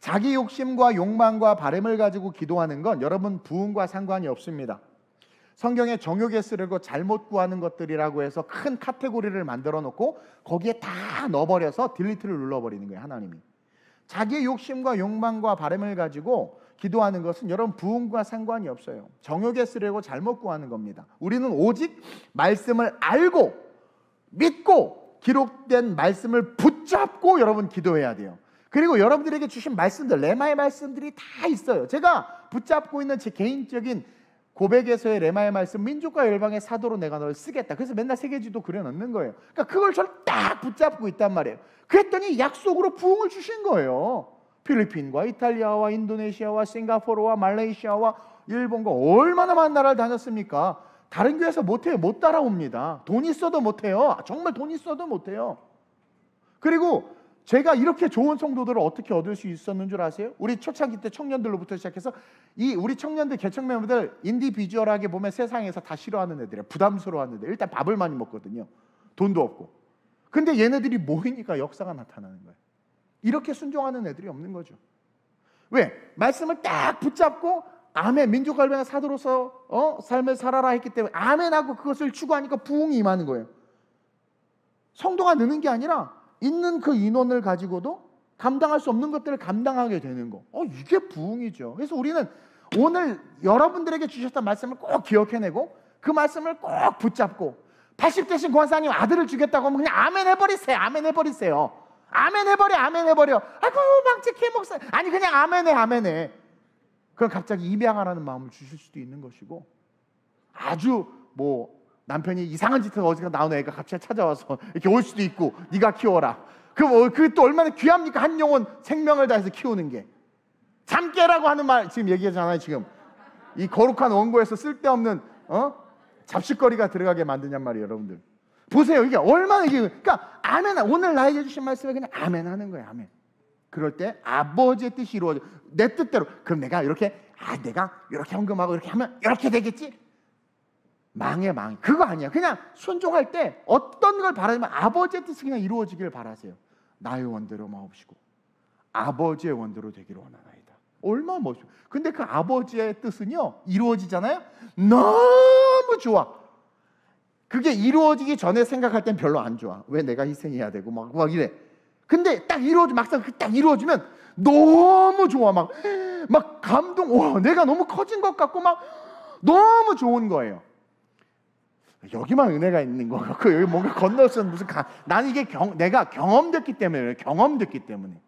자기 욕심과 욕망과 바람을 가지고 기도하는 건 여러분 부흥과 상관이 없습니다. 성경에 정욕에 쓰려고 잘못 구하는 것들이라고 해서 큰 카테고리를 만들어 놓고 거기에 다 넣어버려서 딜리트를 눌러버리는 거예요, 하나님이. 자기의 욕심과 욕망과 바람을 가지고 기도하는 것은 여러분 부흥과 상관이 없어요. 정욕에 쓰려고 잘못 구하는 겁니다. 우리는 오직 말씀을 알고 믿고 기록된 말씀을 붙잡고 여러분 기도해야 돼요. 그리고 여러분들에게 주신 말씀들, 레마의 말씀들이 다 있어요. 제가 붙잡고 있는 제 개인적인 고백에서의 레마의 말씀, 민족과 열방의 사도로 내가 너를 쓰겠다. 그래서 맨날 세계지도 그려넣는 거예요. 그러니까 그걸 저를 딱 붙잡고 있단 말이에요. 그랬더니 약속으로 부흥을 주신 거예요. 필리핀과 이탈리아와 인도네시아와 싱가포르와 말레이시아와 일본과 얼마나 많은 나라를 다녔습니까? 다른 교회에서 못해요. 못 따라옵니다. 돈 있어도 못해요. 정말 돈 있어도 못해요. 그리고 제가 이렇게 좋은 성도들을 어떻게 얻을 수 있었는 줄 아세요? 우리 초창기 때 청년들로부터 시작해서 이 우리 청년들 개척 멤버들 인디비주얼하게 보면 세상에서 다 싫어하는 애들이에요. 부담스러워하는 애들. 일단 밥을 많이 먹거든요. 돈도 없고. 근데 얘네들이 모이니까 역사가 나타나는 거예요. 이렇게 순종하는 애들이 없는 거죠. 왜? 말씀을 딱 붙잡고 아멘, 민족갈변의 사도로서 어? 삶을 살아라 했기 때문에 아멘하고 그것을 추구하니까 부흥이 임하는 거예요. 성도가 느는 게 아니라 있는 그 인원을 가지고도 감당할 수 없는 것들을 감당하게 되는 거. 어, 이게 부흥이죠. 그래서 우리는 오늘 여러분들에게 주셨던 말씀을 꼭 기억해내고 그 말씀을 꼭 붙잡고 팔십 대신 권사님 아들을 주겠다고 하면 그냥 아멘 해버리세요. 아멘 해버리세요. 아멘 해버려. 아멘 해버려. 아이고 망측해 목사. 아니 그냥 아멘해. 아멘해. 그럼 갑자기 입양하라는 마음을 주실 수도 있는 것이고 아주 뭐 남편이 이상한 짓을 어디서 나온 애가 갑자기 찾아와서 이렇게 올 수도 있고 네가 키워라. 그럼 그게 또 얼마나 귀합니까? 한 영혼 생명을 다해서 키우는 게. 잠 깨라고 하는 말 지금 얘기하잖아요. 지금 이 거룩한 원고에서 쓸데없는 어? 잡식거리가 들어가게 만드냔 말이에요. 여러분들 보세요. 이게 얼마나 이게 그러니까 아멘. 오늘 나에게 주신 말씀에 그냥 아멘 하는 거예요. 아멘. 그럴 때 아버지의 뜻이 이루어져. 내 뜻대로. 그럼 내가 이렇게 아 내가 이렇게 헌금하고 이렇게 하면 이렇게 되겠지? 망해 망해. 그거 아니야. 그냥 순종할 때 어떤 걸 바라면 아버지의 뜻이 그냥 이루어지길 바라세요. 나의 원대로 마옵시고 아버지의 원대로 되기를 원하나이다. 얼마나 멋있어. 근데 그 아버지의 뜻은요 이루어지잖아요. 너무 좋아. 그게 이루어지기 전에 생각할 땐 별로 안 좋아. 왜 내가 희생해야 되고 막, 막 이래. 근데 딱 이루어지 막상 딱 이루어지면 너무 좋아. 막, 막 감동. 와 내가 너무 커진 것 같고 막 너무 좋은 거예요. 여기만 은혜가 있는 거 같고 여기 뭔가 건너서는 무슨 가, 난 이게 경, 내가 경험됐기 때문에 경험됐기 때문에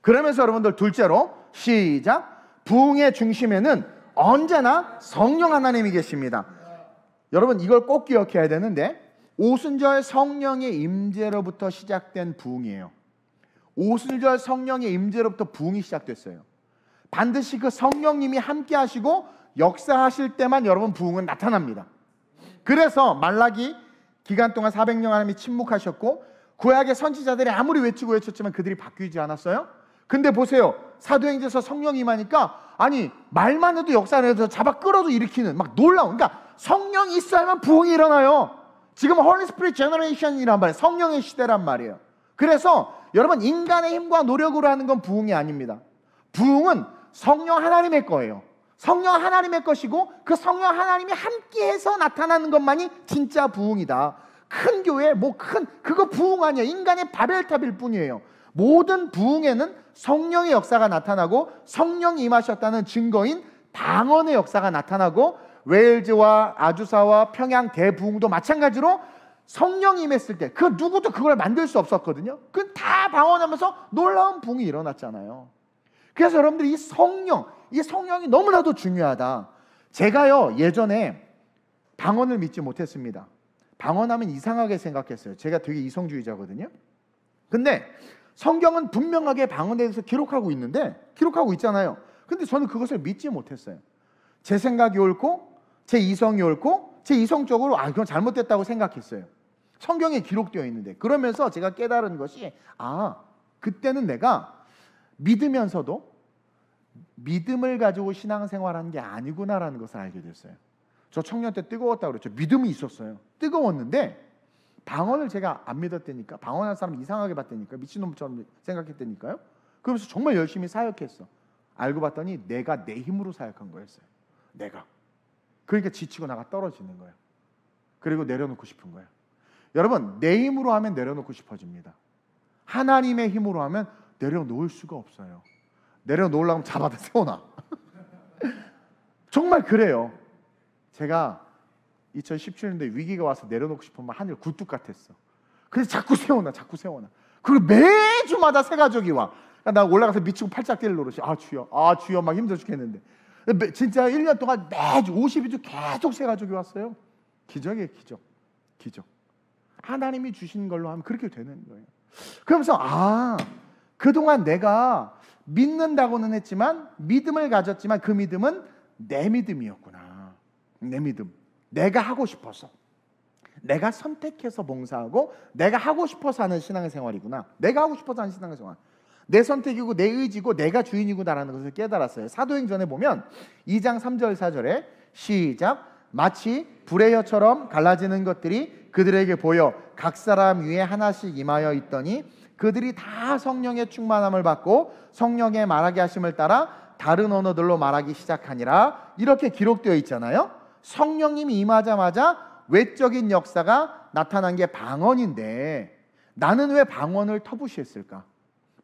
그러면서 여러분들 둘째로 시작 부흥의 중심에는 언제나 성령 하나님이 계십니다. 여러분 이걸 꼭 기억해야 되는데 오순절 성령의 임재로부터 시작된 부흥이에요. 오순절 성령의 임재로부터 부흥이 시작됐어요. 반드시 그 성령님이 함께 하시고 역사하실 때만 여러분 부흥은 나타납니다. 그래서 말라기 기간 동안 사백 년 하나님이 침묵하셨고 구약의 선지자들이 아무리 외치고 외쳤지만 그들이 바뀌지 않았어요. 근데 보세요. 사도행전에서 성령이 임하니까 아니 말만 해도 역사를 해서 잡아 끌어도 일으키는 막 놀라운. 그러니까 성령이 있어야만 부흥이 일어나요. 지금 Holy Spirit Generation이란 말이에요. 성령의 시대란 말이에요. 그래서 여러분 인간의 힘과 노력으로 하는 건 부흥이 아닙니다. 부흥은 성령 하나님의 거예요. 성령 하나님의 것이고 그 성령 하나님이 함께해서 나타나는 것만이 진짜 부흥이다. 큰 교회, 뭐 큰 그거 부흥 아니야. 인간의 바벨탑일 뿐이에요. 모든 부흥에는 성령의 역사가 나타나고 성령이 임하셨다는 증거인 방언의 역사가 나타나고 웨일즈와 아주사와 평양 대부흥도 마찬가지로 성령이 임했을 때 그 누구도 그걸 만들 수 없었거든요. 그건 다 방언하면서 놀라운 부흥이 일어났잖아요. 그래서 여러분들이 이 성령 이 성령이 너무나도 중요하다. 제가요 예전에 방언을 믿지 못했습니다. 방언하면 이상하게 생각했어요. 제가 되게 이성주의자거든요. 근데 성경은 분명하게 방언에 대해서 기록하고 있는데 기록하고 있잖아요. 근데 저는 그것을 믿지 못했어요. 제 생각이 옳고 제 이성이 옳고 제 이성적으로 아 그건 잘못됐다고 생각했어요. 성경에 기록되어 있는데. 그러면서 제가 깨달은 것이 아 그때는 내가 믿으면서도 믿음을 가지고 신앙생활하는 게 아니구나라는 것을 알게 됐어요. 저 청년 때 뜨거웠다고 그랬죠. 믿음이 있었어요. 뜨거웠는데 방언을 제가 안 믿었다니까. 방언하는 사람 이상하게 봤다니까. 미친놈처럼 생각했다니까요. 그러면서 정말 열심히 사역했어. 알고 봤더니 내가 내 힘으로 사역한 거였어요. 내가. 그러니까 지치고 나가 떨어지는 거예요. 그리고 내려놓고 싶은 거예요. 여러분 내 힘으로 하면 내려놓고 싶어집니다. 하나님의 힘으로 하면 내려놓을 수가 없어요. 내려놓으려고 하면 잡아다 세워놔. 정말 그래요. 제가 이천십칠 년도에 위기가 와서 내려놓고 싶으면 하늘 굴뚝 같았어. 그래서 자꾸 세워놔 자꾸 세워놔. 그리고 매주마다 새가족이 와. 나 올라가서 미치고 팔짝 뛸 노릇이. 아 주여 아 주여 막 힘들어 죽겠는데 진짜 일 년 동안 매주 오십이 주 계속 새가족이 왔어요. 기적이에요. 기적 기적. 하나님이 주신 걸로 하면 그렇게 되는 거예요. 그러면서 아 그동안 내가 믿는다고는 했지만 믿음을 가졌지만 그 믿음은 내 믿음이었구나. 내 믿음, 내가 하고 싶어서, 내가 선택해서 봉사하고 내가 하고 싶어서 하는 신앙생활이구나. 내가 하고 싶어서 하는 신앙생활. 내 선택이고 내 의지고 내가 주인이구나라는 것을 깨달았어요. 사도행전에 보면 이 장 삼 절 사 절에 시작. 마치 불의 혀처럼 갈라지는 것들이 그들에게 보여 각 사람 위에 하나씩 임하여 있더니 그들이 다 성령의 충만함을 받고 성령의 말하게 하심을 따라 다른 언어들로 말하기 시작하니라. 이렇게 기록되어 있잖아요. 성령님이 임하자마자 외적인 역사가 나타난 게 방언인데 나는 왜 방언을 터부시했을까?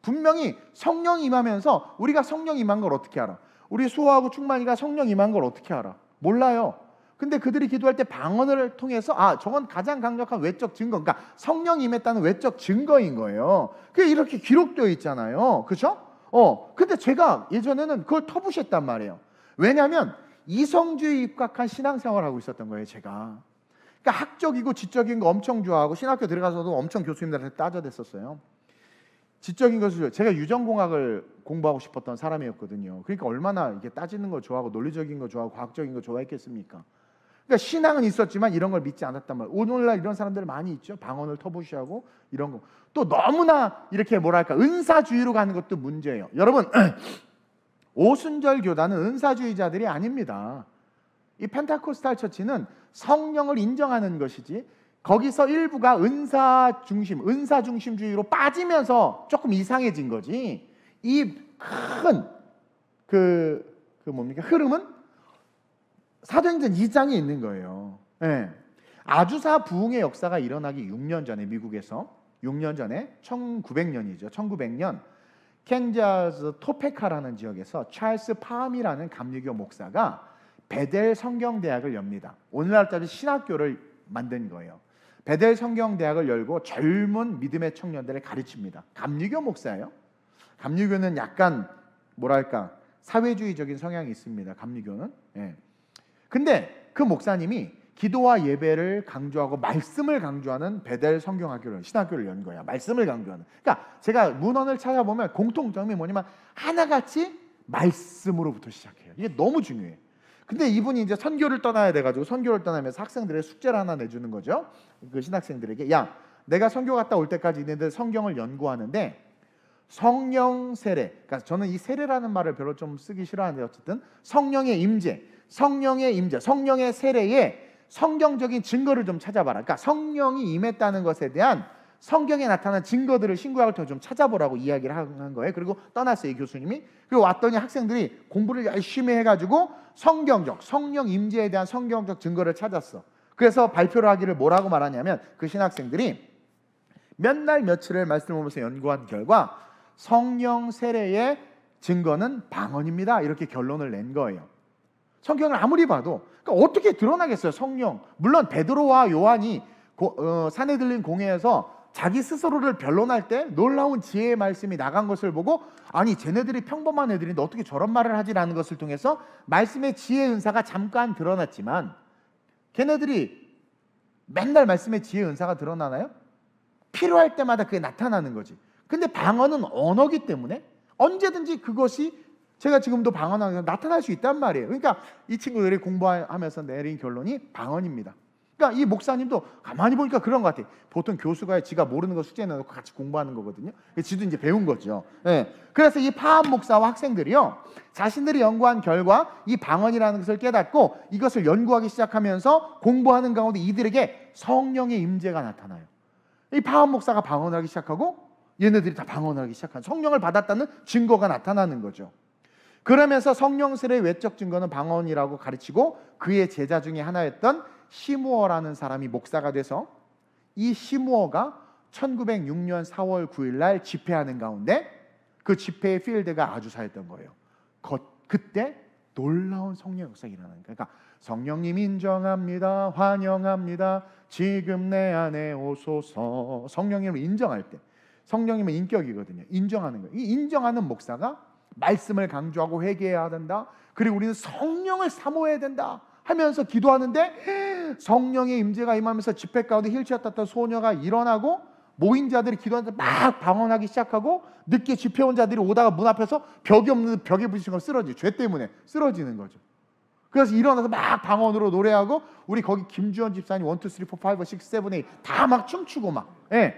분명히 성령 임하면서 우리가 성령 임한 걸 어떻게 알아? 우리 수호하고 충만이가 성령 임한 걸 어떻게 알아? 몰라요. 근데 그들이 기도할 때 방언을 통해서 아 저건 가장 강력한 외적 증거, 그러니까 성령 임했다는 외적 증거인 거예요. 그게 이렇게 기록되어 있잖아요. 그렇죠? 어, 근데 제가 예전에는 그걸 터부시했단 말이에요. 왜냐하면 이성주의 입각한 신앙생활을 하고 있었던 거예요. 제가 그러니까 학적이고 지적인 거 엄청 좋아하고 신학교 들어가서도 엄청 교수님들한테 따져댔었어요. 지적인 것을, 제가 유전공학을 공부하고 싶었던 사람이었거든요. 그러니까 얼마나 이게 따지는 거 좋아하고 논리적인 거 좋아하고 과학적인 거 좋아했겠습니까? 그러니까 신앙은 있었지만 이런 걸 믿지 않았단 말이에요. 오늘날 이런 사람들 많이 있죠. 방언을 터부시하고 이런 거. 또 너무나 이렇게 뭐랄까 은사주의로 가는 것도 문제예요. 여러분 오순절 교단은 은사주의자들이 아닙니다. 이 펜타코스탈 처치는 성령을 인정하는 것이지 거기서 일부가 은사 중심, 은사 중심주의로 빠지면서 조금 이상해진 거지. 이 큰 그 그 뭡니까 흐름은 사도행전 이 장에 있는 거예요. 예. 아주사 부흥의 역사가 일어나기 육 년 전에 미국에서 육 년 전에 천구백 년이죠. 천구백 년 캔자스 토페카라는 지역에서 찰스 팜이라는 감리교 목사가 베델 성경대학을 엽니다. 오늘날 따지면 신학교를 만든 거예요. 베델 성경대학을 열고 젊은 믿음의 청년들을 가르칩니다. 감리교 목사예요. 감리교는 약간 뭐랄까 사회주의적인 성향이 있습니다. 감리교는. 예. 근데 그 목사님이 기도와 예배를 강조하고 말씀을 강조하는 베델 성경학교를, 신학교를 연 거야. 말씀을 강조하는. 그러니까 제가 문헌을 찾아보면 공통점이 뭐냐면 하나같이 말씀으로부터 시작해요. 이게 너무 중요해. 근데 이분이 이제 선교를 떠나야 돼가지고 선교를 떠나면서 학생들의 숙제를 하나 내주는 거죠. 그 신학생들에게 야 내가 선교 갔다 올 때까지 너희들 성경을 연구하는데 성령 세례, 그러니까 저는 이 세례라는 말을 별로 좀 쓰기 싫어하는데 어쨌든 성령의 임재, 성령의 임재, 성령의 세례에 성경적인 증거를 좀 찾아봐라. 그러니까 성령이 임했다는 것에 대한 성경에 나타난 증거들을 신구약을 통해 좀 찾아보라고 이야기를 한 거예요. 그리고 떠났어요, 이 교수님이. 그리고 왔더니 학생들이 공부를 열심히 해가지고 성경적, 성령 임재에 대한 성경적 증거를 찾았어. 그래서 발표를 하기를 뭐라고 말하냐면 그 신학생들이 몇 날 며칠을 말씀을 보면서 연구한 결과 성령 세례의 증거는 방언입니다. 이렇게 결론을 낸 거예요. 성경을 아무리 봐도 그러니까 어떻게 드러나겠어요, 성령. 물론 베드로와 요한이 고, 어, 산에 들린 공회에서 자기 스스로를 변론할 때 놀라운 지혜의 말씀이 나간 것을 보고 아니 쟤네들이 평범한 애들인데 어떻게 저런 말을 하지라는 것을 통해서 말씀의 지혜 은사가 잠깐 드러났지만 걔네들이 맨날 말씀의 지혜 은사가 드러나나요? 필요할 때마다 그게 나타나는 거지. 근데 방언은 언어기 때문에 언제든지 그것이 제가 지금도 방언하면서 나타날 수 있단 말이에요. 그러니까 이 친구들이 공부하면서 내린 결론이 방언입니다. 그러니까 이 목사님도 가만히 보니까 그런 것 같아요. 보통 교수가 지가 모르는 거 숙제에 넣고 같이 공부하는 거거든요. 지도 이제 배운 거죠. 네. 그래서 이 파암 목사와 학생들이요, 자신들이 연구한 결과 이 방언이라는 것을 깨닫고 이것을 연구하기 시작하면서 공부하는 가운데 이들에게 성령의 임재가 나타나요. 이 파암 목사가 방언하기 시작하고 얘네들이 다 방언하기 시작한, 성령을 받았다는 증거가 나타나는 거죠. 그러면서 성령 세례의 외적 증거는 방언이라고 가르치고 그의 제자 중에 하나였던 시무어라는 사람이 목사가 돼서 이 시무어가 천구백육 년 사 월 구 일 날 집회하는 가운데 그 집회의 필드가 아주사였던 거예요. 거, 그때 놀라운 성령 역사가 일어나는 거예요. 그러니까 성령님 인정합니다. 환영합니다. 지금 내 안에 오소서. 성령님을 인정할 때, 성령님은 인격이거든요. 인정하는 거예요. 이 인정하는 목사가 말씀을 강조하고 회개해야 된다. 그리고 우리는 성령을 사모해야 된다 하면서 기도하는데 성령의 임재가 임하면서 집회 가운데 힐체에 탔던 소녀가 일어나고 모인 자들이 기도하는데 막 방언하기 시작하고 늦게 집회 온 자들이 오다가 문 앞에서 벽이 없는 벽에 부딪힌 걸 쓰러지, 죄 때문에 쓰러지는 거죠. 그래서 일어나서 막 방언으로 노래하고, 우리 거기 김주현 집사님 일, 이, 삼, 사, 오, 육, 칠, 팔 다 막 춤추고 막, 예,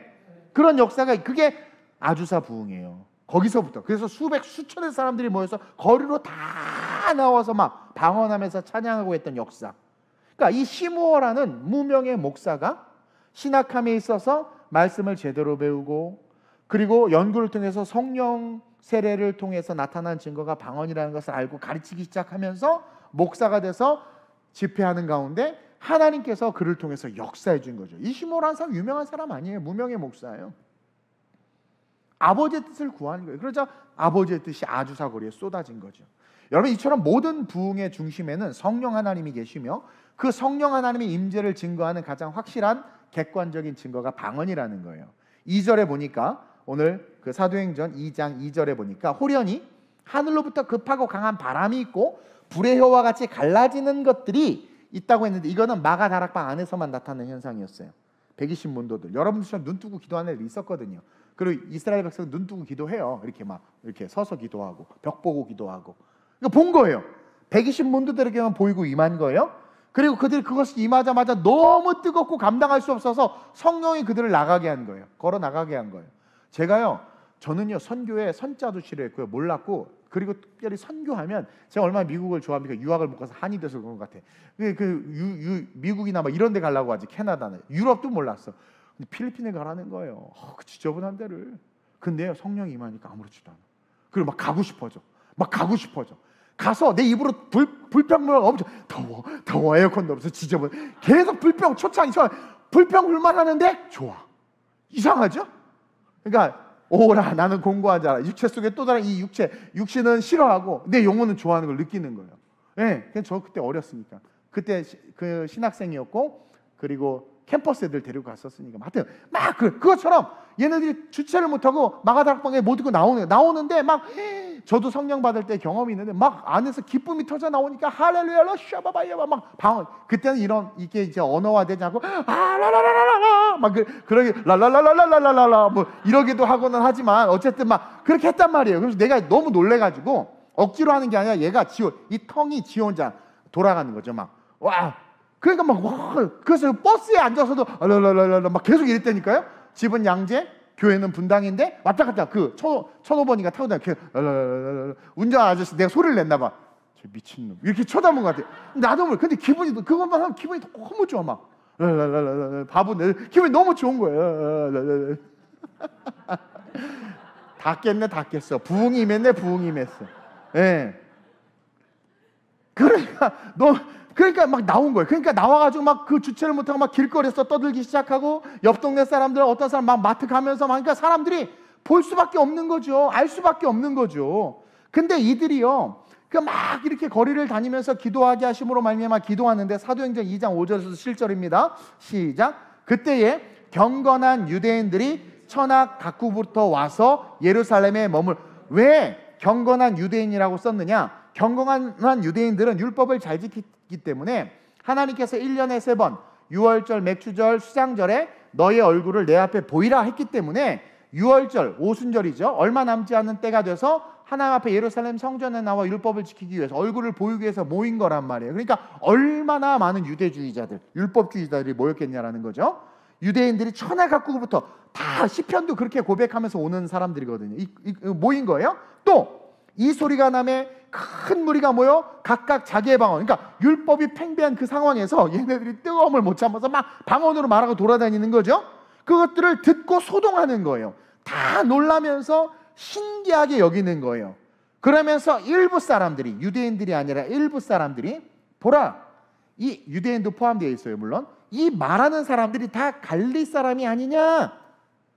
그런 역사가, 그게 아주사 부흥이에요. 거기서부터. 그래서 수백 수천의 사람들이 모여서 거리로 다 나와서 막 방언하면서 찬양하고 했던 역사. 그러니까 이 시므오라는 무명의 목사가 신학함에 있어서 말씀을 제대로 배우고, 그리고 연구를 통해서 성령 세례를 통해서 나타난 증거가 방언이라는 것을 알고 가르치기 시작하면서 목사가 돼서 집회하는 가운데 하나님께서 그를 통해서 역사해 준 거죠. 이 시므오라는 사람 유명한 사람 아니에요. 무명의 목사예요. 아버지의 뜻을 구하는 거예요. 그러자 아버지의 뜻이 아주사거리에 쏟아진 거죠. 여러분, 이처럼 모든 부흥의 중심에는 성령 하나님이 계시며, 그 성령 하나님의 임재를 증거하는 가장 확실한 객관적인 증거가 방언이라는 거예요. 이 절에 보니까, 오늘 그 사도행전 이 장 이 절에 보니까, 호련히 하늘로부터 급하고 강한 바람이 있고 불의 혀와 같이 갈라지는 것들이 있다고 했는데, 이거는 마가 다락방 안에서만 나타나는 현상이었어요. 백이십 문도들, 여러분들처럼 눈 뜨고 기도하는 애들이 있었거든요. 그리고 이스라엘 백성은 눈 뜨고 기도해요. 이렇게 막 이렇게 서서 기도하고 벽 보고 기도하고. 이거 본 거예요. 백이십 문도들에게만 보이고 임한 거예요. 그리고 그들이 그것을 임하자마자 너무 뜨겁고 감당할 수 없어서 성령이 그들을 나가게 한 거예요. 걸어 나가게 한 거예요. 제가요, 저는요 선교에 선자도 싫어했고요, 몰랐고, 그리고 특별히 선교하면 제가 얼마나 미국을 좋아합니까? 유학을 못 가서 한이 돼서 그런 것 같아. 그, 그 유, 유, 미국이나 막 이런 데 가려고 하지, 캐나다나 유럽도 몰랐어. 근데 필리핀에 가라는 거예요. 어, 그 지저분한 데를. 근데요 성령이 임하니까 아무렇지도 않아. 그리고 막 가고 싶어져. 막 가고 싶어져. 가서 내 입으로 불, 불평불만 엄청, 더워 더워 에어컨도 없어 지저분, 계속 불평 초창 이상 불평불만 하는데 좋아. 이상하죠? 그러니까 오라 나는 공고한 자라, 육체 속에 또 다른 이 육체, 육신은 싫어하고 내 영혼은 좋아하는 걸 느끼는 거예요. 예, 네, 저 그때 어렸으니까, 그때 시, 그 신학생이었고, 그리고 캠퍼스 애들 데리고 갔었으니까, 하여튼 막 그, 그것처럼 얘네들이 주체를 못하고 마가다락방에 못 듣고 나오는, 나오는데 막, 저도 성령 받을 때 경험이 있는데 막 안에서 기쁨이 터져 나오니까 할렐루야 러시아바바이야바 막 방언. 그때는 이런 이게 이제 언어화 되지 않고 아라라라라라 막 그, 그러게 라라라라라라라라 뭐 이러기도 하고는 하지만 어쨌든 막 그렇게 했단 말이에요. 그래서 내가 너무 놀래가지고 억지로 하는 게 아니라 얘가 지워, 이 텅이 지워 혼자 돌아가는 거죠. 막 와. 그러니까 막 와. 그래서 버스에 앉아서도 라라라라라 막 계속 이랬다니까요. 집은 양재, 교회는 분당인데 왔다 갔다 그 천오번이가 타고 다니고 운전 아저씨, 내가 소리를 냈나 봐. 저 미친놈 이렇게 쳐다본 것 같아. 나도 모르. 근데 기분이, 그것만 하면 기분이 너무 좋아. 막 랄랄랄랄 바보네. 기분이 너무 좋은 거예요. 다 깼네, 다 깼어. 부흥이 임했네, 부흥이 임했어. 예. 그러니까 너. 그러니까 막 나온 거예요. 그러니까 나와가지고 막 그 주체를 못하고 막 길거리에서 떠들기 시작하고, 옆 동네 사람들, 어떤 사람 막 마트 가면서 막, 그러니까 사람들이 볼 수밖에 없는 거죠. 알 수밖에 없는 거죠. 근데 이들이요, 그 막 이렇게 거리를 다니면서 기도하게 하심으로 말미암아 기도하는데, 사도행전 이 장 오 절에서 칠 절입니다. 시작. 그때에 경건한 유대인들이 천하 각국부터 와서 예루살렘에 머물. 왜 경건한 유대인이라고 썼느냐? 경건한 유대인들은 율법을 잘 지키기 때문에 하나님께서 일 년에 세 번 유월절, 맥주절, 수장절에 너의 얼굴을 내 앞에 보이라 했기 때문에, 유월절, 오순절이죠, 얼마 남지 않은 때가 돼서 하나님 앞에 예루살렘 성전에 나와 율법을 지키기 위해서, 얼굴을 보이기 위해서 모인 거란 말이에요. 그러니까 얼마나 많은 유대주의자들, 율법주의자들이 모였겠냐라는 거죠. 유대인들이 천하 각국부터 다, 시편도 그렇게 고백하면서 오는 사람들이거든요. 이, 이, 모인 거예요. 또 이 소리가 나매 큰 무리가 모여 각각 자기의 방언, 그러니까 율법이 팽배한 그 상황에서 얘네들이 뜨거움을 못 참아서 막 방언으로 말하고 돌아다니는 거죠. 그것들을 듣고 소동하는 거예요. 다 놀라면서 신기하게 여기는 거예요. 그러면서 일부 사람들이, 유대인들이 아니라 일부 사람들이, 보라, 이 유대인도 포함되어 있어요. 물론 이 말하는 사람들이 다 갈릴리 사람이 아니냐.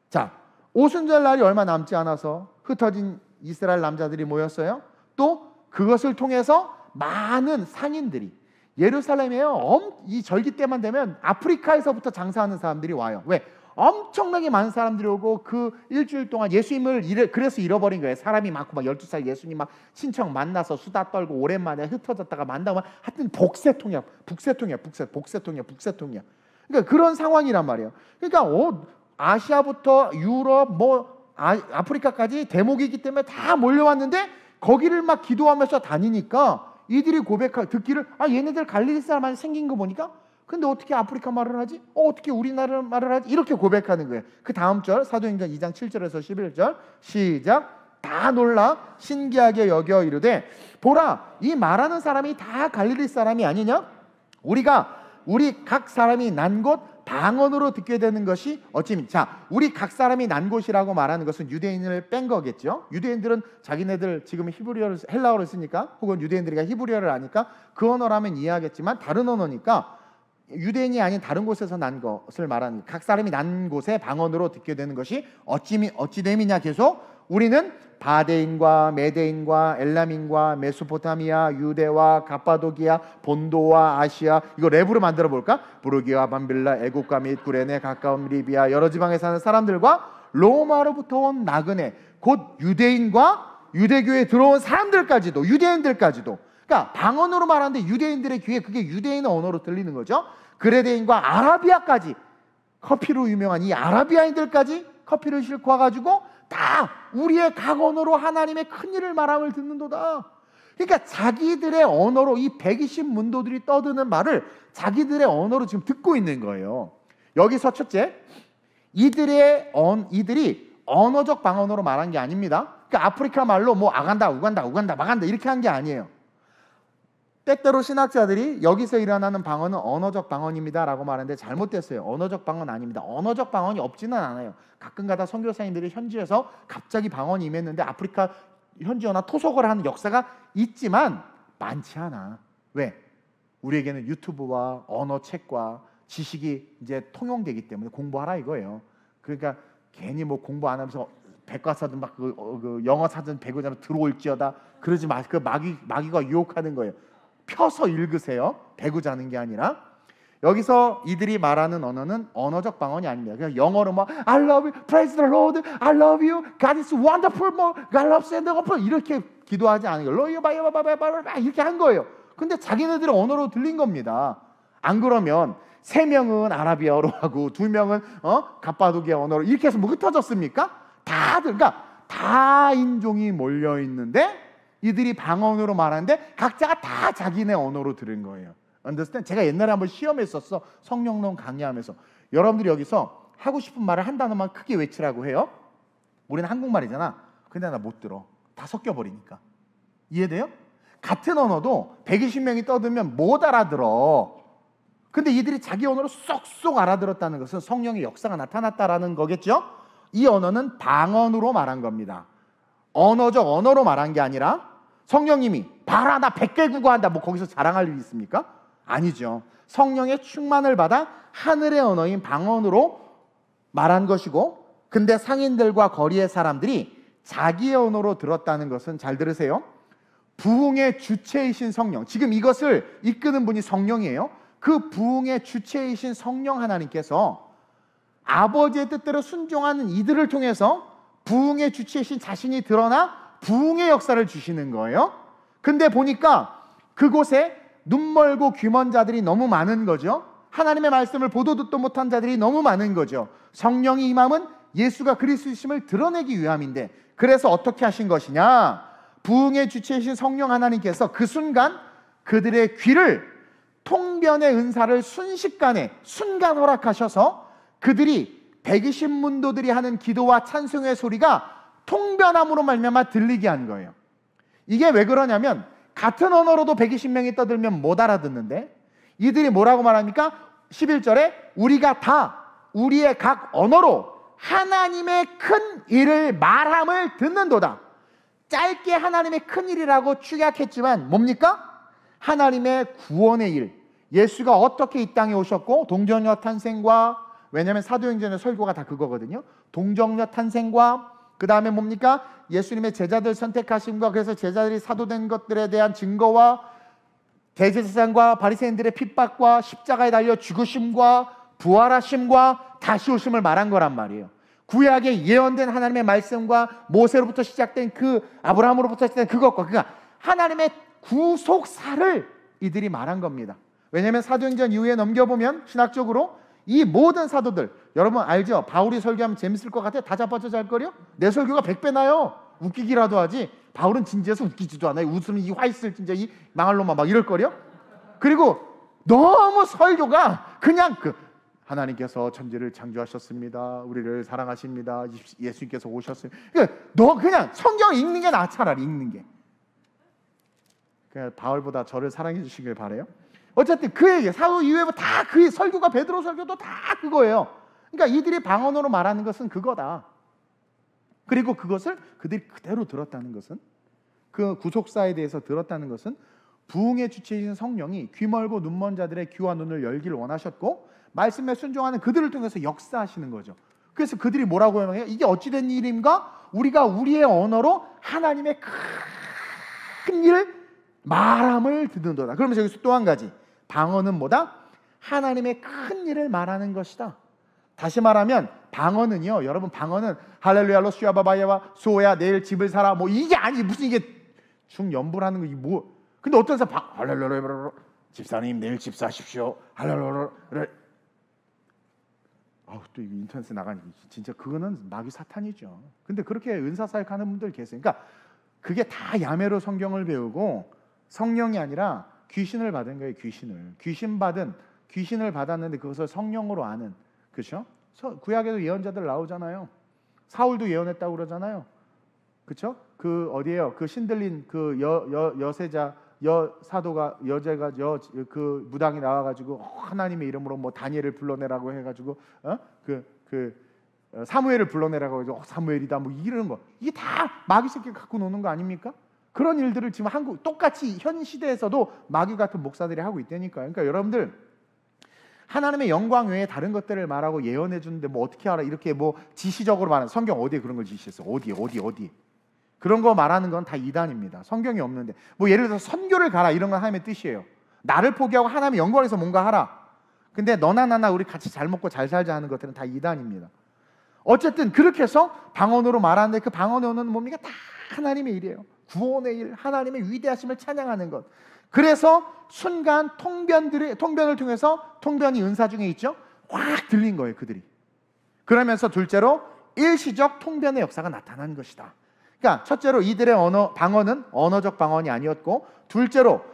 자, 오순절 날이 얼마 남지 않아서 흩어진 이스라엘 남자들이 모였어요. 또 그것을 통해서 많은 상인들이, 예루살렘에요, 엄, 이 절기 때만 되면 아프리카에서부터 장사하는 사람들이 와요. 왜? 엄청나게 많은 사람들이 오고, 그 일주일 동안 예수님을 잃어, 그래서 잃어버린 거예요. 사람이 많고 막 열두 살 예수님 막 친척 만나서 수다 떨고, 오랜만에 흩어졌다가 만나고, 하여튼 복세통이야, 북세통이야, 북세, 복세통이야, 북세통이야. 그러니까 그런 상황이란 말이에요. 그러니까 어, 아시아부터 유럽, 뭐 아, 아프리카까지 대목이기 때문에 다 몰려왔는데, 거기를 막 기도하면서 다니니까 이들이 고백하 듣기를 아 얘네들 갈릴리 사람 생긴 거 보니까 근데 어떻게 아프리카 말을 하지? 어, 어떻게 우리나라 말을 하지? 이렇게 고백하는 거예요. 그 다음 절 사도행전 이 장 칠 절에서 십일 절 시작. 다 놀라 신기하게 여겨 이르되 보라 이 말하는 사람이 다 갈릴리 사람이 아니냐? 우리가 우리 각 사람이 난 곳 방언으로 듣게 되는 것이 어찌 자 우리 각 사람이 난 곳이라고 말하는 것은 유대인을 뺀 거겠죠. 유대인들은 자기네들 지금 히브리어를 헬라어를 쓰니까 혹은 유대인들이가 히브리어를 아니까 그 언어라면 이해하겠지만 다른 언어니까 유대인이 아닌 다른 곳에서 난 것을 말하는 각 사람이 난 곳에 방언으로 듣게 되는 것이 어찌 어찌됨이냐 계속 우리는 바데인과 메데인과 엘람인과 메소포타미아, 유대와 갑바도기아, 본도와 아시아 이거 랩으로 만들어 볼까? 부르기와 밤빌라, 애국과 및 구레네 가까운 리비아 여러 지방에 사는 사람들과 로마로부터 온 나그네 곧 유대인과 유대교에 들어온 사람들까지도 유대인들까지도 그러니까 방언으로 말하는데 유대인들의 귀에 그게 유대인 언어로 들리는 거죠. 그레데인과 아라비아까지 커피로 유명한 이 아라비아인들까지 커피를 싣고 와가지고 다 우리의 각 언어로 하나님의 큰일을 말함을 듣는도다. 그러니까 자기들의 언어로 이 백이십 문도들이 떠드는 말을 자기들의 언어로 지금 듣고 있는 거예요. 여기서 첫째, 이들의 언, 이들이 언어적 방언으로 말한 게 아닙니다. 그러니까 아프리카 말로 뭐 아간다, 우간다, 우간다, 마간다 이렇게 한 게 아니에요. 때때로 신학자들이 여기서 일어나는 방언은 언어적 방언입니다 라고 말하는데 잘못됐어요. 언어적 방언 아닙니다. 언어적 방언이 없지는 않아요. 가끔가다 선교사님들이 현지에서 갑자기 방언이 임했는데 아프리카 현지어나 토속을 하는 역사가 있지만 많지 않아. 왜? 우리에게는 유튜브와 언어책과 지식이 이제 통용되기 때문에 공부하라 이거예요. 그러니까 괜히 뭐 공부 안 하면서 백과사전 막 그, 그 영어사전 백과사전 들어올지어다 그러지 마. 그 마귀, 마귀가 유혹하는 거예요. 펴서 읽으세요. 배구자는 게 아니라 여기서 이들이 말하는 언어는 언어적 방언이 아닙니다. 그냥 영어로 막 I love you, praise the Lord, I love you, God is wonderful, 뭐 God loves and wonderful 이렇게 기도하지 않은 거예요. 이렇게 한 거예요. 근데 자기네들의 언어로 들린 겁니다. 안 그러면 세 명은 아라비아어로 하고 두 명은 어? 갑바도기아 언어로 이렇게 해서 뭐 흩어졌습니까? 다들 그러니까 다 인종이 몰려 있는데. 이들이 방언으로 말하는데 각자가 다 자기네 언어로 들은 거예요. Understand? 제가 옛날에 한번 시험했었어. 성령론 강의하면서. 여러분들이 여기서 하고 싶은 말을 한 단어만 크게 외치라고 해요. 우리는 한국말이잖아. 근데 나 못 들어. 다 섞여버리니까. 이해돼요? 같은 언어도 백이십 명이 떠들면 못 알아들어. 근데 이들이 자기 언어로 쏙쏙 알아들었다는 것은 성령의 역사가 나타났다라는 거겠죠? 이 언어는 방언으로 말한 겁니다. 언어적 언어로 말한 게 아니라 성령님이 봐라 나 백 개 국어한다 뭐 거기서 자랑할 일이 있습니까? 아니죠. 성령의 충만을 받아 하늘의 언어인 방언으로 말한 것이고 근데 상인들과 거리의 사람들이 자기의 언어로 들었다는 것은 잘 들으세요. 부흥의 주체이신 성령 지금 이것을 이끄는 분이 성령이에요. 그 부흥의 주체이신 성령 하나님께서 아버지의 뜻대로 순종하는 이들을 통해서 부흥의 주체이신 자신이 드러나 부흥의 역사를 주시는 거예요. 근데 보니까 그곳에 눈 멀고 귀 먼 자들이 너무 많은 거죠. 하나님의 말씀을 보도 듣도 못한 자들이 너무 많은 거죠. 성령이 임함은 예수가 그리스도이심을 드러내기 위함인데 그래서 어떻게 하신 것이냐? 부흥의 주체이신 성령 하나님께서 그 순간 그들의 귀를 통변의 은사를 순식간에 순간 허락하셔서 그들이 백이십 문도들이 하는 기도와 찬송의 소리가 통변함으로 말미암아 들리게 한 거예요. 이게 왜 그러냐면 같은 언어로도 백이십 명이 떠들면 못 알아듣는데 이들이 뭐라고 말합니까? 십일 절에 우리가 다 우리의 각 언어로 하나님의 큰 일을 말함을 듣는도다. 짧게 하나님의 큰 일이라고 축약했지만 뭡니까? 하나님의 구원의 일. 예수가 어떻게 이 땅에 오셨고 동정녀 탄생과 왜냐하면 사도행전의 설교가 다 그거거든요. 동정녀 탄생과 그 다음에 뭡니까? 예수님의 제자들 선택하심과 그래서 제자들이 사도된 것들에 대한 증거와 대제사장과 바리새인들의 핍박과 십자가에 달려 죽으심과 부활하심과 다시 오심을 말한 거란 말이에요. 구약에 예언된 하나님의 말씀과 모세로부터 시작된 그 아브라함으로부터 시작된 그것과 그러니까 하나님의 구속사를 이들이 말한 겁니다. 왜냐하면 사도행전 이후에 넘겨보면 신학적으로 이 모든 사도들 여러분 알죠? 바울이 설교하면 재밌을 것 같아? 다 자빠져 잘거려? 내 설교가 백 배 나요. 웃기기라도 하지. 바울은 진지해서 웃기지도 않아요. 웃으면 이 화있을 진짜 이 망할 놈아 막 이럴 거려. 그리고 너무 설교가 그냥 그 하나님께서 천지를 창조하셨습니다. 우리를 사랑하십니다. 예수님께서 오셨습니다. 그러니까 너 그냥 성경 읽는 게 나 차라리 읽는 게. 그냥 바울보다 저를 사랑해 주시길 바래요. 어쨌든 그에게 사도 이외에 다 그의 설교가 베드로 설교도 다 그거예요. 그러니까 이들이 방언으로 말하는 것은 그거다. 그리고 그것을 그들이 그대로 들었다는 것은, 그 구속사에 대해서 들었다는 것은 부흥의 주체이신 성령이 귀멀고 눈먼 자들의 귀와 눈을 열기를 원하셨고 말씀에 순종하는 그들을 통해서 역사하시는 거죠. 그래서 그들이 뭐라고 해요? 이게 어찌된 일인가? 우리가 우리의 언어로 하나님의 큰 일을 말함을 듣는도다. 그러면서 여기서 또 한 가지, 방언은 뭐다? 하나님의 큰 일을 말하는 것이다. 다시 말하면 방언은요, 여러분 방언은 할렐루야, 로슈아바바야와 소야, 내일 집을 사라, 뭐 이게 아니 무슨 이게 중연부라는 거 이게 뭐? 근데 어떤 사람 할렐루야, 집사님 내일 집 사십시오, 할렐루야, 아우 또 이거 인터넷에 나가니 진짜 그거는 마귀 사탄이죠. 근데 그렇게 은사 사역하는 분들 계세요. 그러니까 그게 다 야매로 성경을 배우고 성령이 아니라 귀신을 받은 거예요. 귀신을 귀신 받은 귀신을 받았는데 그것을 성령으로 아는. 그렇죠? 구약에도 예언자들 나오잖아요. 사울도 예언했다고 그러잖아요. 그렇죠? 그 어디예요? 그 신들린 그 여, 여, 여세자 여 사도가 여제가 여 그 무당이 나와가지고 하나님의 이름으로 뭐 다니엘을 불러내라고 해가지고 어? 그, 그 사무엘을 불러내라고 해서 어, 사무엘이다 뭐 이러는 거. 이게 다 마귀 새끼가 갖고 노는 거 아닙니까? 그런 일들을 지금 한국 똑같이 현 시대에서도 마귀 같은 목사들이 하고 있다니까요. 그러니까 여러분들, 하나님의 영광 외에 다른 것들을 말하고 예언해 주는데 뭐 어떻게 알아? 이렇게 뭐 지시적으로 말하는, 성경 어디에 그런 걸 지시했어? 어디에 어디 어디 그런 거 말하는 건 다 이단입니다. 성경이 없는데 뭐 예를 들어서 선교를 가라 이런 건 하나님의 뜻이에요. 나를 포기하고 하나님의 영광에서 뭔가 하라. 근데 너나 나나 우리 같이 잘 먹고 잘 살자 하는 것들은 다 이단입니다. 어쨌든 그렇게 해서 방언으로 말하는데 그 방언으로는 뭡니까? 다 하나님의 일이에요. 구원의 일, 하나님의 위대하심을 찬양하는 것. 그래서 순간 통변들이, 통변을 통해서 통변이 은사 중에 있죠? 확 들린 거예요 그들이. 그러면서 둘째로 일시적 통변의 역사가 나타난 것이다. 그러니까 첫째로 이들의 언어, 방언은 언어적 방언이 아니었고, 둘째로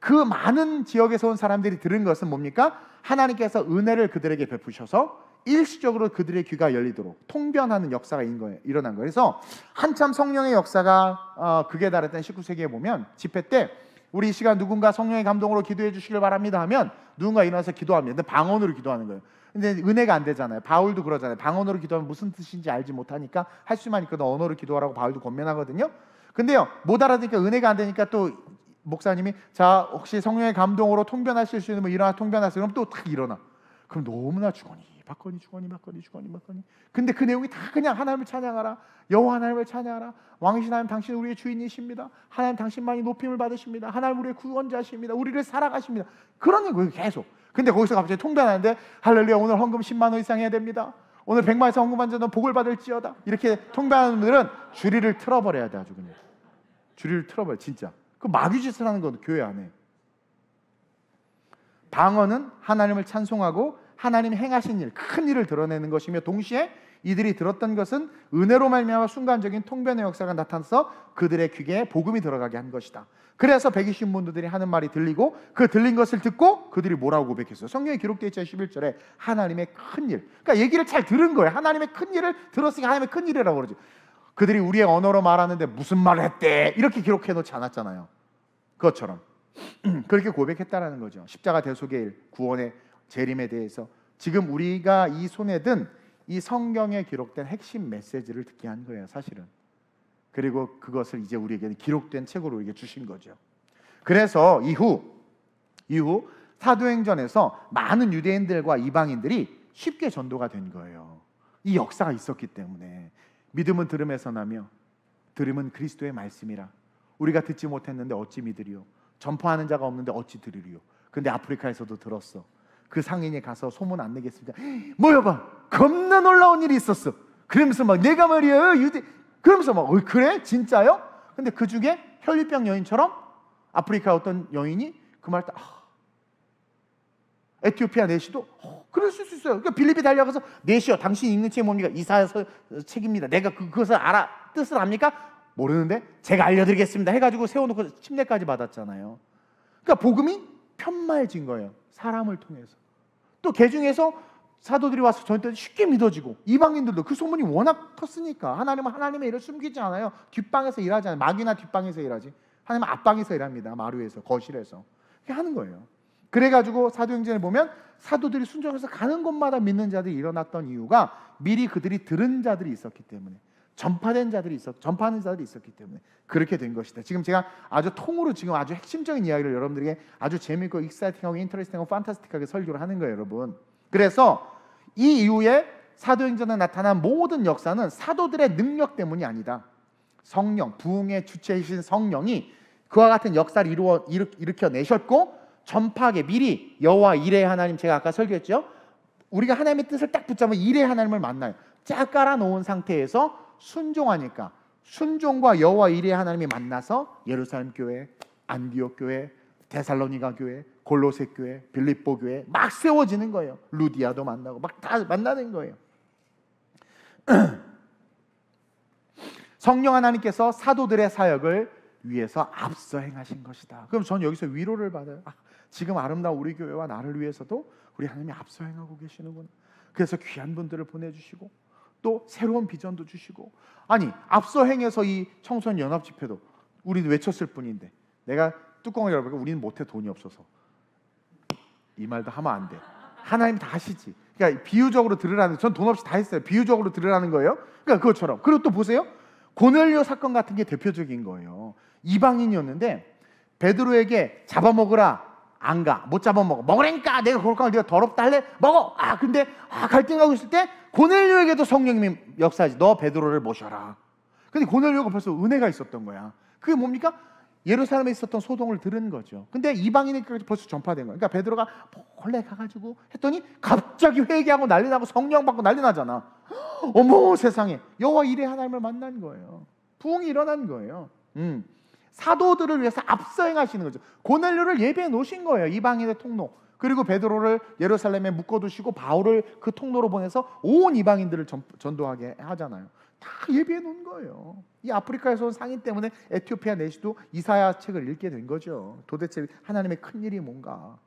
그 많은 지역에서 온 사람들이 들은 것은 뭡니까? 하나님께서 은혜를 그들에게 베푸셔서 일시적으로 그들의 귀가 열리도록 통변하는 역사가 일어난 거예요. 그래서 한참 성령의 역사가 어, 극에 달했던 십구 세기에 보면 집회 때 우리 이 시간 누군가 성령의 감동으로 기도해 주시길 바랍니다 하면 누군가 일어나서 기도합니다. 근데 방언으로 기도하는 거예요. 근데 은혜가 안 되잖아요. 바울도 그러잖아요. 방언으로 기도하면 무슨 뜻인지 알지 못하니까 할 수만 있거든. 언어로 기도하라고 바울도 권면하거든요. 근데요, 못 알아듣니까 은혜가 안 되니까 또 목사님이 자 혹시 성령의 감동으로 통변하실 수 있는 분 일어나 통변하세요. 그럼 또 탁 일어나. 그럼 너무나 주거니 박거니 주거니 박거니 주거니 박거니. 근데 그 내용이 다 그냥 하나님을 찬양하라, 여호와 하나님을 찬양하라, 왕이신 하나님 당신 우리의 주인이십니다, 하나님 당신만이 높임을 받으십니다, 하나님 우리의 구원자십니다, 우리를 사랑하십니다, 그런 거예요 계속. 근데 거기서 갑자기 통변하는데 할렐루야 오늘 헌금 십만 원 이상 해야 됩니다, 오늘 백만 원에서 헌금한 자는 복을 받을지어다, 이렇게 통변하는 분들은 주리를 틀어버려야 돼. 아주 그냥 주리를 틀어버려 진짜. 그 마귀짓을 하는 건 교회 안에. 방언은 하나님을 찬송하고 하나님 행하신 일, 큰 일을 드러내는 것이며, 동시에 이들이 들었던 것은 은혜로 말미암아 순간적인 통변의 역사가 나타나서 그들의 귀에 복음이 들어가게 한 것이다. 그래서 백이십 문도들이 하는 말이 들리고 그 들린 것을 듣고 그들이 뭐라고 고백했어요? 성경에 기록되어 있죠. 십일 절에 하나님의 큰 일. 그러니까 얘기를 잘 들은 거예요. 하나님의 큰 일을 들었으니까 하나님의 큰 일이라고 그러죠. 그들이 우리의 언어로 말하는데 무슨 말을 했대 이렇게 기록해 놓지 않았잖아요. 그것처럼 그렇게 고백했다라는 거죠. 십자가 대속의 일, 구원의 재림에 대해서 지금 우리가 이 손에 든 이 성경에 기록된 핵심 메시지를 듣게 한 거예요 사실은. 그리고 그것을 이제 우리에게 기록된 책으로 우리에게 주신 거죠. 그래서 이후 이후 사도행전에서 많은 유대인들과 이방인들이 쉽게 전도가 된 거예요. 이 역사가 있었기 때문에. 믿음은 들음에서 나며 들음은 그리스도의 말씀이라. 우리가 듣지 못했는데 어찌 믿으리요, 전파하는 자가 없는데 어찌 들으리요. 근데 아프리카에서도 들었어. 그 상인이 가서 소문 안 내겠습니다. 뭐야 봐, 겁나 놀라운 일이 있었어. 그러면서 막 내가 말이야 유대. 그러면서 막 어, 그래 진짜요? 근데 그 중에 혈류병 여인처럼 아프리카 어떤 여인이 그 말 딱 아, 에티오피아 내시도 어, 그럴 수 있어요. 그러니까 빌립이 달려가서 내시여 당신 읽는 책이 뭡니까? 이사야서 책입니다. 내가 그, 그것을 알아 뜻을 압니까? 모르는데 제가 알려드리겠습니다 해가지고 세워놓고 침례까지 받았잖아요. 그러니까 복음이 편말해진 거예요. 사람을 통해서. 또 개 중에서 사도들이 와서 전때 쉽게 믿어지고, 이방인들도 그 소문이 워낙 컸으니까 하나님은 하나님의 일을 숨기지 않아요. 뒷방에서 일하지 않아요. 마귀나 뒷방에서 일하지. 하나님은 앞방에서 일합니다. 마루에서, 거실에서. 그렇게 하는 거예요. 그래가지고 사도행전에 보면 사도들이 순종해서 가는 곳마다 믿는 자들이 일어났던 이유가 미리 그들이 들은 자들이 있었기 때문에, 전파된 자들이 있었, 전파하는 자들이 있었기 때문에 그렇게 된 것이다. 지금 제가 아주 통으로 지금 아주 핵심적인 이야기를 여러분들에게 아주 재미있고 익사이팅하고 인터레스팅하고 판타스틱하게 설교를 하는 거예요, 여러분. 그래서 이 이후에 사도행전에 나타난 모든 역사는 사도들의 능력 때문이 아니다. 성령, 부흥의 주체이신 성령이 그와 같은 역사를 이루어, 일으, 일으켜내셨고 전파하게 미리 여호와 이레 하나님, 제가 아까 설교했죠? 우리가 하나님의 뜻을 딱 붙잡으면 이레 하나님을 만나요. 쫙 깔아놓은 상태에서 순종하니까 순종과 여호와 이레 하나님이 만나서 예루살렘 교회, 안디옥 교회, 데살로니가 교회, 골로새 교회, 빌립보 교회 막 세워지는 거예요. 루디아도 만나고 막 다 만나는 거예요. 성령 하나님께서 사도들의 사역을 위해서 앞서 행하신 것이다. 그럼 저는 여기서 위로를 받아요. 아, 지금 아름다운 우리 교회와 나를 위해서도 우리 하나님이 앞서 행하고 계시는구나. 그래서 귀한 분들을 보내주시고 또 새로운 비전도 주시고, 아니 앞서 행해서 이 청소년 연합 집회도 우리는 외쳤을 뿐인데 내가 뚜껑을 열어보니까 우리는 못해, 돈이 없어서. 이 말도 하면 안 돼. 하나님 다 하시지. 그러니까 비유적으로 들으라는, 전 돈 없이 다 했어요. 비유적으로 들으라는 거예요. 그러니까 그것처럼. 그리고 또 보세요. 고넬료 사건 같은 게 대표적인 거예요. 이방인이었는데 베드로에게 잡아먹으라, 안 가, 못 잡아먹어. 먹으라니까, 내가 그럴까, 내가 더럽다 할래, 먹어. 아 근데 아 갈등하고 있을 때 고넬료에게도 성령님이 역사하지. 너 베드로를 모셔라. 근데 고넬료가 벌써 은혜가 있었던 거야. 그게 뭡니까? 예루살렘에 있었던 소동을 들은 거죠. 근데 이방인에게까지 벌써 전파된 거야. 그러니까 베드로가 몰래 가가지고 했더니 갑자기 회개하고 난리 나고 성령 받고 난리 나잖아. 어머 세상에, 여호와 이레 하나님을 만난 거예요. 부흥이 일어난 거예요. 음. 사도들을 위해서 앞서 행하시는 거죠. 고넬료를 예배해 놓으신 거예요. 이방인의 통로. 그리고 베드로를 예루살렘에 묶어두시고 바울을 그 통로로 보내서 온 이방인들을 전, 전도하게 하잖아요. 다 예배해 놓은 거예요. 이 아프리카에서 온 상인 때문에 에티오피아 내시도 이사야 책을 읽게 된 거죠. 도대체 하나님의 큰일이 뭔가.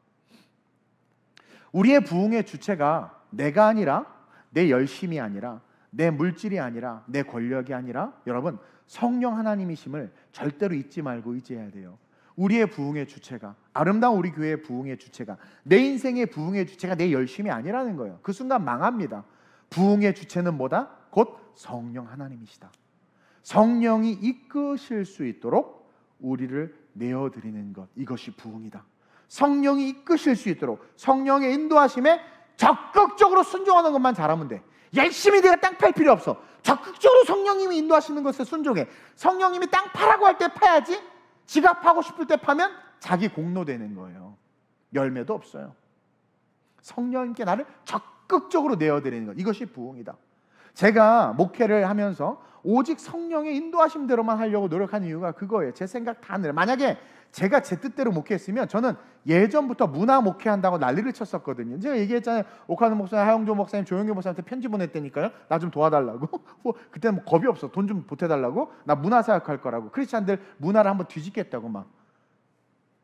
우리의 부흥의 주체가 내가 아니라, 내 열심이 아니라, 내 물질이 아니라, 내 권력이 아니라, 여러분 성령 하나님이심을 절대로 잊지 말고 의지해야 돼요. 우리의 부흥의 주체가, 아름다운 우리 교회의 부흥의 주체가, 내 인생의 부흥의 주체가 내 열심이 아니라는 거예요. 그 순간 망합니다. 부흥의 주체는 뭐다? 곧 성령 하나님이시다. 성령이 이끄실 수 있도록 우리를 내어드리는 것, 이것이 부흥이다. 성령이 이끄실 수 있도록, 성령의 인도하심에 적극적으로 순종하는 것만 잘하면 돼. 열심히 내가 땅 팔 필요 없어. 적극적으로 성령님이 인도하시는 것에 순종해. 성령님이 땅 파라고 할 때 파야지, 지갑하고 싶을 때 파면 자기 공로되는 거예요. 열매도 없어요. 성령님께 나를 적극적으로 내어드리는 것, 이것이 부흥이다. 제가 목회를 하면서 오직 성령의 인도하심대로만 하려고 노력한 이유가 그거예요. 제 생각 다 내려. 만약에 제가 제 뜻대로 목회했으면 저는 예전부터 문화 목회한다고 난리를 쳤었거든요. 제가 얘기했잖아요. 오카노 목사님, 하영조 목사님, 조영규 목사님한테 편지 보냈다니까요. 나 좀 도와달라고. 뭐, 그때는 뭐 겁이 없어. 돈 좀 보태달라고. 나 문화 사역할 거라고. 크리스찬들 문화를 한번 뒤집겠다고 막.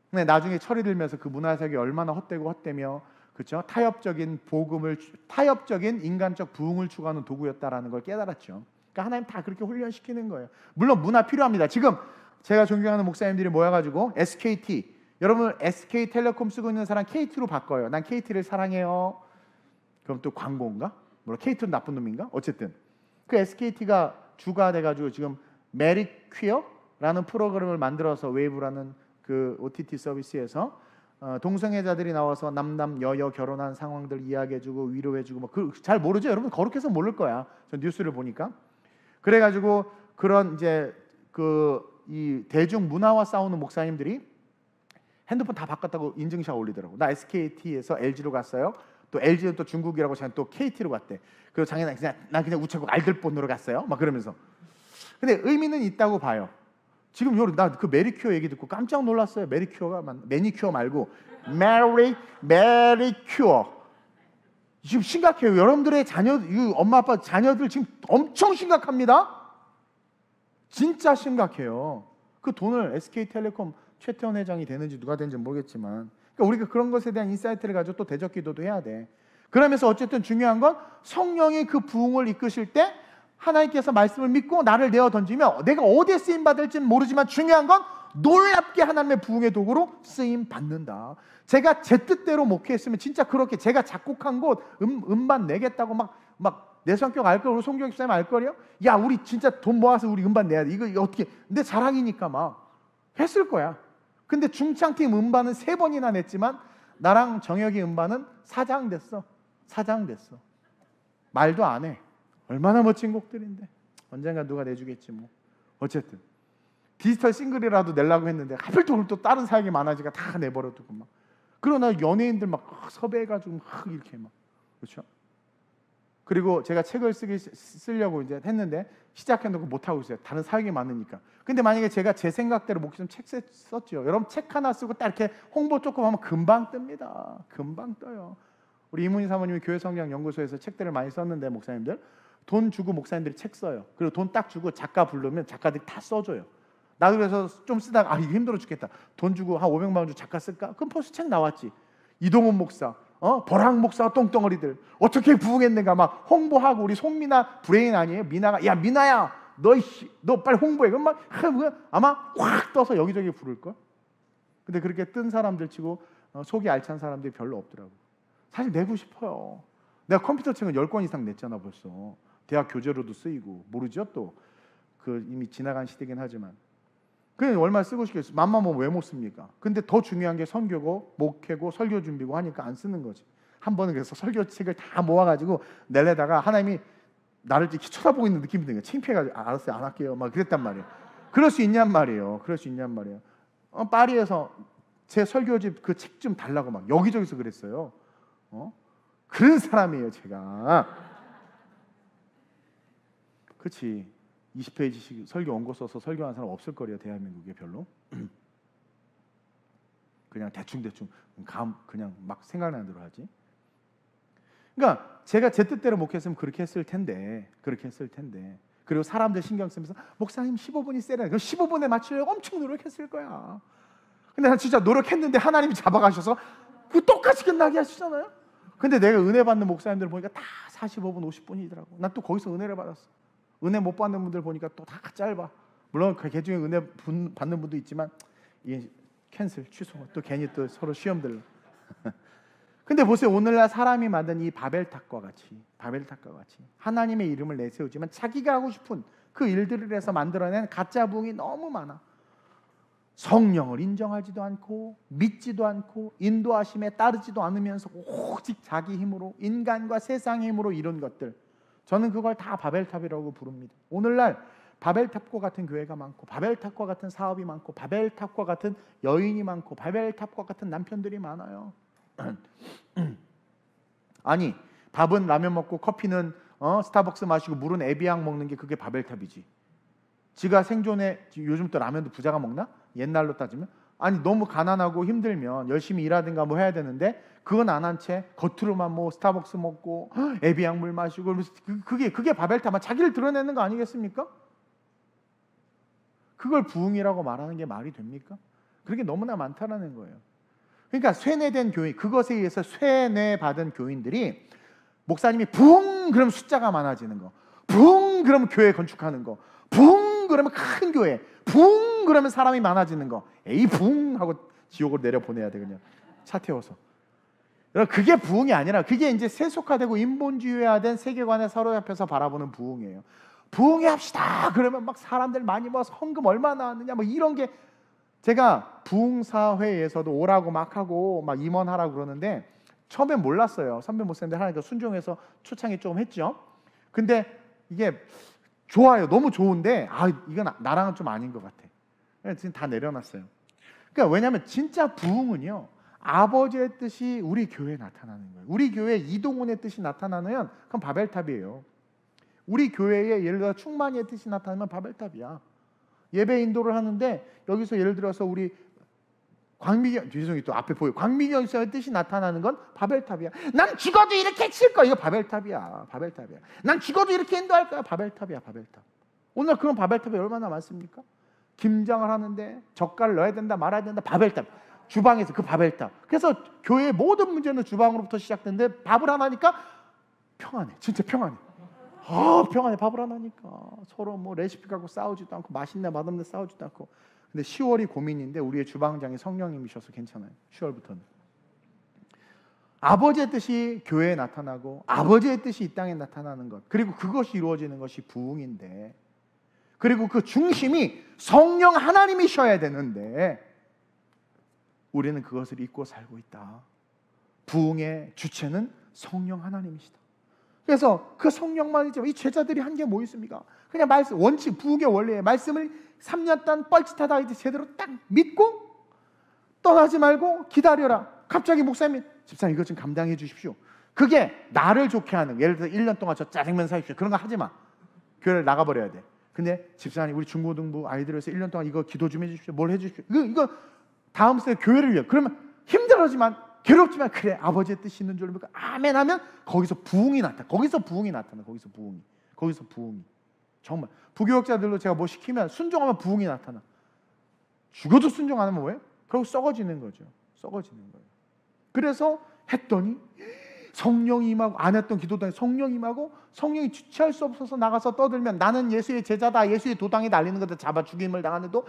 근데 나중에 철이 들면서 그 문화 사역이 얼마나 헛되고 헛되며, 그렇죠? 타협적인 복음을, 타협적인 인간적 부흥을 추구하는 도구였다라는 걸 깨달았죠. 그러니까 하나님 다 그렇게 훈련시키는 거예요. 물론 문화 필요합니다. 지금 제가 존경하는 목사님들이 모여가지고 에스케이티, 여러분 에스케이 텔레콤 쓰고 있는 사람 케이티로 바꿔요. 난 케이티를 사랑해요. 그럼 또 광고인가? 뭐라, 케이티는 나쁜 놈인가? 어쨌든 그 에스케이티가 주가 돼가지고 지금 메리 퀴어라는 프로그램을 만들어서 웨이브라는 그 오티티 서비스에서 어, 동성애자들이 나와서 남남 여여 결혼한 상황들 이야기해주고 위로해주고 뭐 그 잘 모르죠, 여러분. 거룩해서 모를 거야. 전 뉴스를 보니까. 그래가지고 그런 이제 그 이 대중 문화와 싸우는 목사님들이 핸드폰 다 바꿨다고 인증샷 올리더라고. 나 에스케이티에서 엘지로 갔어요. 또 엘지는 또 중국이라고 자기 또 케이티로 갔대. 그리고 자기는 그냥 난 그냥 우체국 알뜰폰으로 갔어요. 막 그러면서. 근데 의미는 있다고 봐요. 지금 요리 나 그 메리큐어 얘기 듣고 깜짝 놀랐어요. 메리큐어가 맞나? 매니큐어 말고 메리 메리큐어. 지금 심각해요. 여러분들의 자녀, 엄마 아빠 자녀들 지금 엄청 심각합니다. 진짜 심각해요. 그 돈을 에스케이 텔레콤 최태원 회장이 되는지 누가 되는지 모르겠지만, 그러니까 우리가 그런 것에 대한 인사이트를 가지고 또 대적 기도도 해야 돼. 그러면서 어쨌든 중요한 건 성령이 그 부흥을 이끄실 때 하나님께서 말씀을 믿고 나를 내어 던지며 내가 어디에 쓰임 받을지는 모르지만 중요한 건 놀랍게 하나님의 부흥의 도구로 쓰임 받는다. 제가 제 뜻대로 목회했으면 진짜 그렇게 제가 작곡한 곳 음, 음반 내겠다고 막 막 내 성격 알걸, 우리 송교 집사님 알걸요? 야, 우리 진짜 돈 모아서 우리 음반 내야 돼. 이거, 이거 어떻게? 내 자랑이니까 막 했을 거야. 근데 중창팀 음반은 세 번이나 냈지만 나랑 정혁이 음반은 사장 됐어. 사장 됐어. 말도 안 해. 얼마나 멋진 곡들인데. 언젠가 누가 내주겠지 뭐. 어쨌든 디지털 싱글이라도 내려고 했는데 하필 돈을 또 다른 사역이 많아지니까 다 내버려두고 막. 그러나 연예인들 막 섭외해가지고 막 이렇게 막. 그렇죠? 그리고 제가 책을 쓰기, 쓰려고 이제 했는데 시작해놓고 못하고 있어요. 다른 사역이 많으니까. 근데 만약에 제가 제 생각대로 목사님 책 썼죠. 여러분 책 하나 쓰고 딱 이렇게 홍보 조금 하면 금방 뜹니다. 금방 떠요. 우리 이문희 사모님이 교회성장연구소에서 책들을 많이 썼는데 목사님들 돈 주고 목사님들이 책 써요. 그리고 돈 딱 주고 작가 부르면 작가들이 다 써줘요. 나도 그래서 좀 쓰다가 아 이거 힘들어 죽겠다. 돈 주고 한 오백만 원 주고 작가 쓸까? 그럼 벌써 책 나왔지. 이동훈 목사. 어? 버랑 목사 똥덩어리들 어떻게 부흥했는가 막 홍보하고 우리 손미나 브레인 아니에요? 미나가 야 미나야 너, 너 빨리 홍보해. 그럼 막 아마 확 떠서 여기저기 부를걸? 근데 그렇게 뜬 사람들 치고 어, 속이 알찬 사람들이 별로 없더라고. 사실 내고 싶어요. 내가 컴퓨터 책은 열 권 이상 냈잖아 벌써. 대학 교재로도 쓰이고 모르죠 또. 그 이미 지나간 시대긴 하지만 그냥 얼마나 쓰고 싶겠어. 맘만 보면 왜 못 씁니까? 근데 더 중요한 게 선교고 목회고 설교 준비고 하니까 안 쓰는 거지. 한 번은 그래서 설교책을 다 모아가지고 내려다가 하나님이 나를 이렇게 쳐다보고 있는 느낌이 드는 거야. 창피해가지고 아, 알았어요 안 할게요 막 그랬단 말이에요. 그럴 수 있냔 말이에요. 그럴 수 있냔 말이에요. 어, 파리에서 제 설교집 그 책 좀 달라고 막 여기저기서 그랬어요. 어? 그런 사람이에요 제가. 그렇지. 이십 페이지씩 설교 원고 써서 설교하는 사람 없을 거예요 대한민국에 별로. 그냥 대충대충 감 그냥 막 생각나는 대로 하지. 그러니까 제가 제 뜻대로 목회했으면 그렇게 했을 텐데 그렇게 했을 텐데 그리고 사람들 신경 쓰면서 목사님 십오 분이 세라 그럼 십오 분에 맞추려고 엄청 노력했을 거야. 근데 난 진짜 노력했는데 하나님이 잡아가셔서 그 똑같이 끝나게 하시잖아요. 근데 내가 은혜 받는 목사님들 보니까 다 사십오 분 오십 분이더라고. 난 또 거기서 은혜를 받았어. 은혜 못 받는 분들 보니까 또 다 짧아. 물론 그 개중에 은혜 받는 분도 있지만 이게 캔슬, 취소, 또 괜히 또 서로 시험들. 근데 보세요. 오늘날 사람이 만든 이 바벨탑과 같이 바벨탑과 같이 하나님의 이름을 내세우지만 자기가 하고 싶은 그 일들을 해서 만들어낸 가짜 부흥이 너무 많아. 성령을 인정하지도 않고 믿지도 않고 인도하심에 따르지도 않으면서 오직 자기 힘으로 인간과 세상의 힘으로 이룬 것들. 저는 그걸 다 바벨탑이라고 부릅니다. 오늘날 바벨탑과 같은 교회가 많고 바벨탑과 같은 사업이 많고 바벨탑과 같은 여인이 많고 바벨탑과 같은 남편들이 많아요. 아니 밥은 라면 먹고 커피는 어, 스타벅스 마시고 물은 에비앙 먹는 게 그게 바벨탑이지. 지가 생존에 요즘 또 라면도 부자가 먹나? 옛날로 따지면 아니 너무 가난하고 힘들면 열심히 일하든가 뭐 해야 되는데 그건 안 한 채 겉으로만 뭐 스타벅스 먹고 에비앙 물 마시고 그게 그게 바벨탑만 자기를 드러내는 거 아니겠습니까? 그걸 부흥이라고 말하는 게 말이 됩니까? 그게 너무나 많다라는 거예요. 그러니까 쇠뇌된 교인 그것에 의해서 쇠뇌받은 교인들이 목사님이 부흥 그러면 숫자가 많아지는 거 부흥 그러면 교회 건축하는 거 부흥 그러면 큰 교회 부흥 그러면 사람이 많아지는 거 에이 부흥 하고 지옥으로 내려보내야 돼 그냥 차 태워서. 그게 부흥이 아니라 그게 이제 세속화되고 인본주의화된 세계관에 사로잡혀서 바라보는 부흥이에요. 부흥해 합시다 그러면 막 사람들 많이 모아서 헌금 얼마 나왔느냐 뭐 이런 게. 제가 부흥사회에서도 오라고 막 하고 막 임원하라고 그러는데 처음엔 몰랐어요. 선배 목사님들 하니까 순종해서 초창기 조금 했죠. 근데 이게 좋아요. 너무 좋은데 아 이건 나랑은 좀 아닌 것 같아. 지금 다 내려놨어요. 그러니까 왜냐하면 진짜 부흥은요 아버지의 뜻이 우리 교회에 나타나는 거예요. 우리 교회에 이동훈의 뜻이 나타나면 그건 바벨탑이에요. 우리 교회에 예를 들어 충만이의 뜻이 나타나면 바벨탑이야. 예배 인도를 하는데 여기서 예를 들어서 우리 광미경 죄송해요 또 앞에 보여 광미경 씨의 뜻이 나타나는 건 바벨탑이야. 난 죽어도 이렇게 칠 거야 이거 바벨탑이야. 바벨탑이야. 난 죽어도 이렇게 인도할 거야 바벨탑이야. 바벨탑. 오늘 그런 바벨탑이 얼마나 많습니까? 김장을 하는데 젓갈을 넣어야 된다 말아야 된다, 바벨탑 주방에서 그 바벨탑. 그래서 교회의 모든 문제는 주방으로부터 시작되는데 밥을 안 하니까 평안해. 진짜 평안해. 아 평안해. 밥을 안 하니까 서로 뭐 레시피 갖고 싸우지도 않고 맛있네 맛없네 싸우지도 않고. 근데 시월이 고민인데 우리의 주방장이 성령님이셔서 괜찮아요. 시월부터는 아버지의 뜻이 교회에 나타나고 아버지의 뜻이 이 땅에 나타나는 것, 그리고 그것이 이루어지는 것이 부흥인데, 그리고 그 중심이 성령 하나님이셔야 되는데 우리는 그것을 잊고 살고 있다. 부흥의 주체는 성령 하나님이시다. 그래서 그 성령만 있지만 이 제자들이 한 게 뭐 있습니까? 그냥 말씀, 원칙, 부흥의 원리에 말씀을 삼 년 동안 뻘짓하다 제대로 딱 믿고 떠나지 말고 기다려라. 갑자기 목사님이 집사님 이것 좀 감당해 주십시오. 그게 나를 좋게 하는, 예를 들어서 일 년 동안 저 짜장면 사십시오. 그런 거 하지 마. 교회를 나가버려야 돼. 근데 집사님 우리 중고등부 아이들에서 일 년 동안 이거 기도 좀 해주십시오. 뭘 해주십시오. 이거, 이거 다음 세대 교회를 위해. 그러면 힘들어지만 괴롭지만 그래 아버지의 뜻이 있는 줄 믿고 아멘 하면 거기서 부흥이 나타나. 거기서 부흥이 나타나. 거기서 부흥이. 거기서 부흥이. 정말 부교역자들로 제가 뭐 시키면 순종하면 부흥이 나타나. 죽어도 순종 안 하면 뭐예요? 그러고 썩어지는 거죠. 썩어지는 거예요. 그래서 했더니 성령이 임하고, 안 했던 기도도 성령이 임하고, 성령이 주체할 수 없어서 나가서 떠들면, 나는 예수의 제자다 예수의 도당에 날리는 거다 잡아 죽임을 당하는데도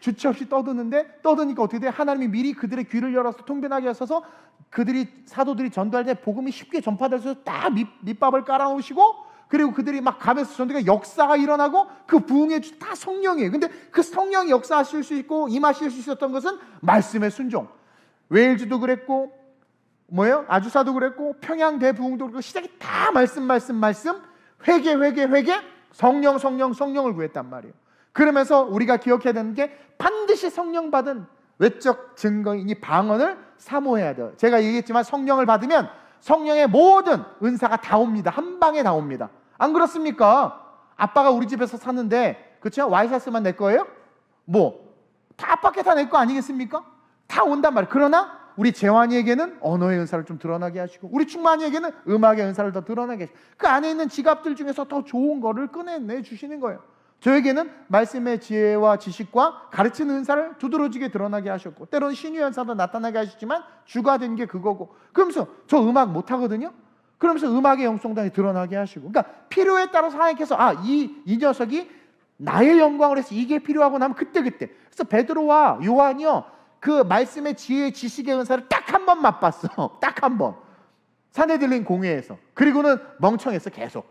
주체 없이 떠드는데, 떠드니까 어떻게 돼? 하나님이 미리 그들의 귀를 열어서 통변하게 하셔서 그들이 사도들이 전도할 때 복음이 쉽게 전파될 수 있어서 딱 밑, 밑밥을 깔아놓으시고, 그리고 그들이 막 가면서 전도가 역사가 일어나고 그 부흥의 주 다 성령이에요. 근데 그 성령이 역사하실 수 있고 임하실 수 있었던 것은 말씀의 순종. 웨일즈도 그랬고 뭐예요? 아주사도 그랬고 평양 대부흥도 그렇고 시작이 다 말씀 말씀 말씀 회개 회개 회개 성령 성령 성령을 구했단 말이에요. 그러면서 우리가 기억해야 되는 게 반드시 성령 받은 외적 증거인이 방언을 사모해야 돼요. 제가 얘기했지만 성령을 받으면 성령의 모든 은사가 다 옵니다. 한 방에 다 옵니다. 안 그렇습니까? 아빠가 우리 집에서 샀는데 그렇죠? 와이셔츠만 내 거예요? 뭐 다 아빠께 다 내 거 아니겠습니까? 다 온단 말이에요. 그러나 우리 재환이에게는 언어의 은사를 좀 드러나게 하시고, 우리 충만이에게는 음악의 은사를 더 드러나게 하시고, 그 안에 있는 지갑들 중에서 더 좋은 거를 꺼내내 주시는 거예요. 저에게는 말씀의 지혜와 지식과 가르치는 은사를 두드러지게 드러나게 하셨고, 때로는 신유의 은사도 나타나게 하시지만 주가 된 게 그거고, 그러면서 저 음악 못하거든요? 그러면서 음악의 영성당이 드러나게 하시고, 그러니까 필요에 따라서 하나님께서 아, 이, 이 녀석이 나의 영광을 해서 이게 필요하고 나면 그때그때. 그래서 베드로와 요한이요, 그 말씀의 지혜, 지식의 은사를 딱 한 번 맛봤어. 딱 한 번. 산에 들린 공회에서. 그리고는 멍청했어. 계속.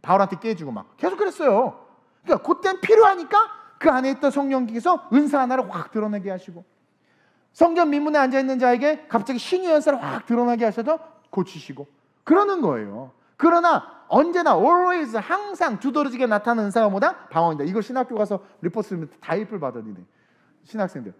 바울한테 깨지고 막. 계속 그랬어요. 그러니까 그땐 필요하니까 그 안에 있던 성령께서 은사 하나를 확 드러나게 하시고, 성전 민문에 앉아있는 자에게 갑자기 신유의 은사를 확 드러나게 하셔서 고치시고 그러는 거예요. 그러나 언제나 always 항상 두드러지게 나타나는 은사가 뭐다? 방언이다. 이걸 신학교 가서 리포트 쓰면 다 입을 받아들이네. 신학생들.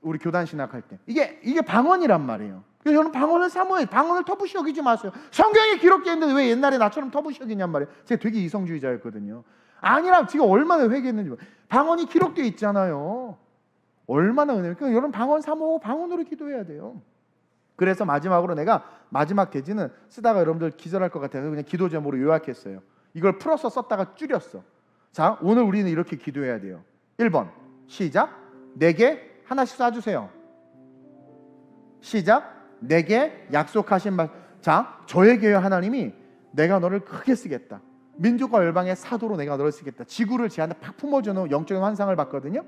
우리 교단 신학할 때 이게 이게 방언이란 말이에요. 그래서 저는 방언을 사모해. 방언을 터부시 여기지 마세요. 성경에 기록되어 있는데 왜 옛날에 나처럼 터부시 여기냔 말이에요. 제가 되게 이성주의자였거든요. 아니라 지금 얼마나 회개했는지. 방언이 기록되어 있잖아요. 얼마나 은혜입니까? 그러니까 여러분 방언 사모하고 방언으로 기도해야 돼요. 그래서 마지막으로 내가 마지막 대지는 쓰다가 여러분들 기절할 것 같아서 그냥 기도 제목으로 요약했어요. 이걸 풀어서 썼다가 줄였어. 자, 오늘 우리는 이렇게 기도해야 돼요. 일 번 시작. 내게 하나씩 쏴주세요. 시작. 내게 약속하신 말. 자, 저에게요 하나님이 내가 너를 크게 쓰겠다. 민족과 열방의 사도로 내가 너를 쓰겠다. 지구를 제 안에 팍 품어주는 영적인 환상을 봤거든요.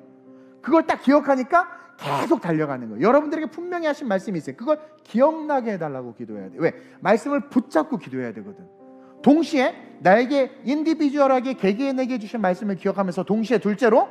그걸 딱 기억하니까 계속 달려가는 거예요. 여러분들에게 분명히 하신 말씀이 있어요. 그걸 기억나게 해달라고 기도해야 돼. 왜? 말씀을 붙잡고 기도해야 되거든. 동시에 나에게 인디비주얼하게 개개인에게 주신 말씀을 기억하면서, 동시에 둘째로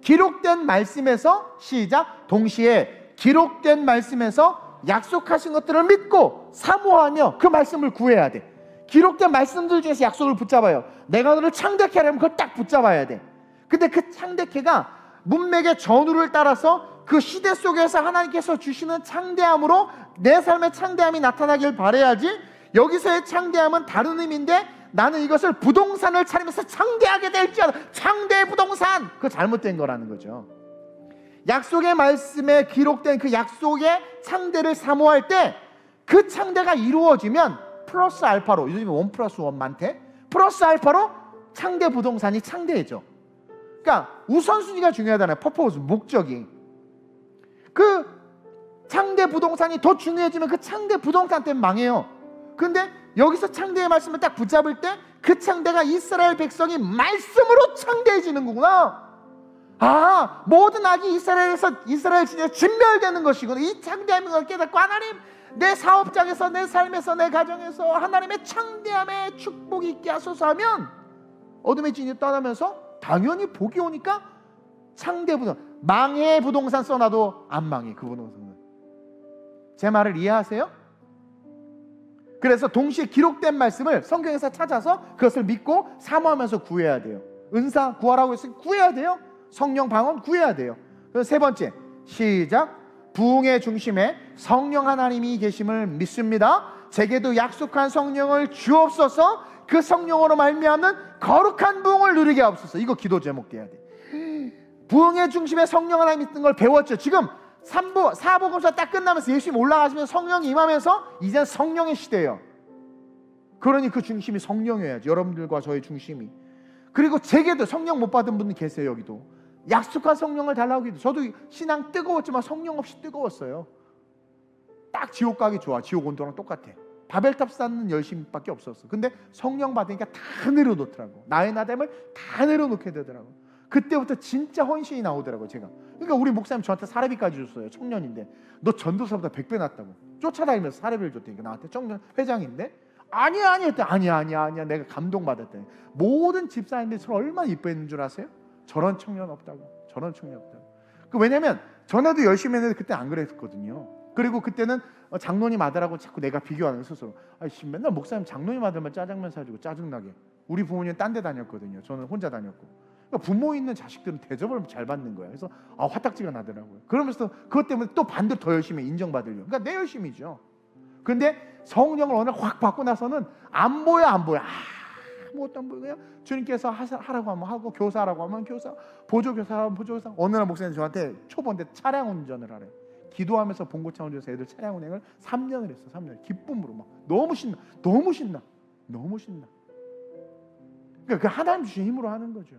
기록된 말씀에서 시작, 동시에 기록된 말씀에서 약속하신 것들을 믿고 사모하며 그 말씀을 구해야 돼. 기록된 말씀들 중에서 약속을 붙잡아요. 내가 너를 창대케 하려면 그걸 딱 붙잡아야 돼. 근데 그 창대케가 문맥의 전후를 따라서 그 시대 속에서 하나님께서 주시는 창대함으로 내 삶의 창대함이 나타나길 바라야지, 여기서의 창대함은 다른 의미인데 나는 이것을 부동산을 차리면서 창대하게 될지 알아. 창대 부동산! 그거 잘못된 거라는 거죠. 약속의 말씀에 기록된 그 약속의 창대를 사모할 때 그 창대가 이루어지면 플러스 알파로, 요즘 원 플러스 원 많대, 플러스 알파로 창대 부동산이 창대해져. 그러니까 우선순위가 중요하다는 퍼포먼스, 목적이. 그 창대 부동산이 더 중요해지면 그 창대 부동산 때문에 망해요. 근데 여기서 창대의 말씀을 딱 붙잡을 때 그 창대가 이스라엘 백성이 말씀으로 창대해지는 거구나. 아, 모든 악이 이스라엘에서 이스라엘 진영에 진멸되는 것이구나. 이 창대함을 걸 깨닫고 하나님, 내 사업장에서, 내 삶에서, 내 가정에서 하나님의 창대함의 축복이 있게 하소서 하면 어둠의 진이 떠나면서 당연히 복이 오니까 창대 부동산, 망해 부동산 써놔도 안 망해. 그 부동산은. 제 말을 이해하세요? 그래서 동시에 기록된 말씀을 성경에서 찾아서 그것을 믿고 사모하면서 구해야 돼요. 은사 구하라고 해서 구해야 돼요. 성령 방언 구해야 돼요. 그래서 세 번째, 시작. 부흥의 중심에 성령 하나님이 계심을 믿습니다. 제게도 약속한 성령을 주옵소서. 그 성령으로 말미암는 거룩한 부흥을 누리게 하옵소서. 이거 기도 제목 돼야 돼. 부흥의 중심에 성령 하나님이 있는 걸 배웠죠. 지금 삼부, 사복음서 딱 끝나면서 예수님 올라가시면 성령이 임하면서 이젠 성령의 시대예요. 그러니 그 중심이 성령이어야지. 여러분들과 저의 중심이. 그리고 제게도 성령 못 받은 분들 계세요. 여기도 약속한 성령을 달라고 해도 저도 신앙 뜨거웠지만 성령 없이 뜨거웠어요. 딱 지옥 가기 좋아. 지옥 온도랑 똑같아. 바벨탑 쌓는 열심밖에 없었어. 근데 성령 받으니까 다 내려놓더라고. 나의 나됨을 다 내려놓게 되더라고. 그때부터 진짜 헌신이 나오더라고 제가. 그러니까 우리 목사님 저한테 사례비까지 줬어요. 청년인데 너 전도사보다 백 배 낫다고 쫓아다니면서 사례비를 줬더니까 나한테. 청년 회장인데 아니야 아니야 했더니 아니야 아니야 아니야 내가 감동받았더니. 모든 집사님들이 저를 얼마나 이뻐했는 줄 아세요? 저런 청년 없다고, 저런 청년 없다고. 그 왜냐면 전에도 열심히 했는데 그때 안 그랬거든요. 그리고 그때는 장로님 아들하고 자꾸 내가 비교하는 스스로. 아이씨, 맨날 목사님 장로님 아들만 짜장면 사주고 짜증나게. 우리 부모님 딴 데 다녔거든요. 저는 혼자 다녔고. 그러니까 부모 있는 자식들은 대접을 잘 받는 거예요. 그래서 아, 화딱지가 나더라고요. 그러면서 그것 때문에 또 반대로 더 열심히 인정받으려고. 그러니까 내 열심이죠. 근데 성령을 오늘 확 받고 나서는 안 보여 안 보여. 아, 아무것도 안 보여요. 주님께서 하라고 하면 하고, 교사라고 하면 교사, 보조교사라고 하면 보조교사. 어느 날 목사님 저한테 초보인데 차량 운전을 하래. 기도하면서 봉고차 운전해서 애들 차량 운행을 삼 년을 했어. 삼 년 기쁨으로 막 너무 신나, 너무 신나, 너무 신나. 그러니까 그 하나님 주신 힘으로 하는 거죠.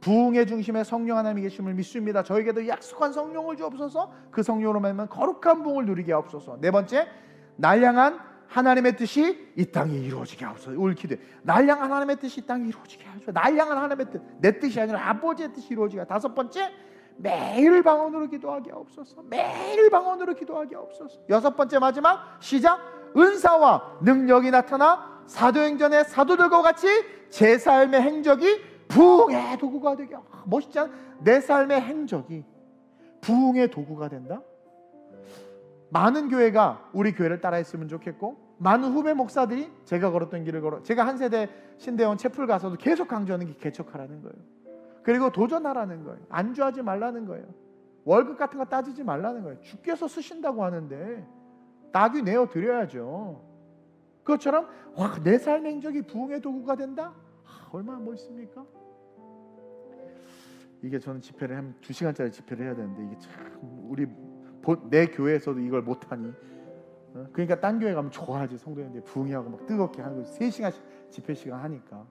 부흥의 중심에 성령 하나님이 계심을 믿습니다. 저에게도 약속한 성령을 주옵소서. 그 성령으로 말미암아 거룩한 부흥을 누리게 하옵소서. 네 번째, 날 향한 하나님의 뜻이 이 땅에 이루어지게 하옵소서. 올 기도해. 날 향한 하나님의 뜻이 이 땅에 이루어지게 하옵소서. 날 향한 하나님의 뜻, 내 뜻이 아니라 아버지의 뜻이 이루어지게 하옵소서. 다섯 번째, 매일 방언으로 기도하게 하옵소서. 매일 방언으로 기도하게 하옵소서. 여섯 번째, 마지막 시작. 은사와 능력이 나타나 사도행전의 사도들과 같이 제 삶의 행적이 부흥의 도구가 되게. 아, 멋있지 않아? 내 삶의 행적이 부흥의 도구가 된다. 많은 교회가 우리 교회를 따라했으면 좋겠고, 많은 후배 목사들이 제가 걸었던 길을 걸어. 제가 한 세대 신대원 채플 가서도 계속 강조하는 게 개척하라는 거예요. 그리고 도전하라는 거예요. 안주하지 말라는 거예요. 월급 같은 거 따지지 말라는 거예요. 주께서 쓰신다고 하는데 낙이 내어드려야죠. 그것처럼 와, 내 삶의 행적이 부흥의 도구가 된다? 아, 얼마나 멋있습니까? 이게 저는 집회를 한 두 시간짜리 집회를 해야 되는데 이게 참 우리 내 교회에서도 이걸 못하니. 그러니까 딴 교회 가면 좋아하지. 성도님들 부흥하고 막 뜨겁게 하고 세 시간씩 집회 시간 하니까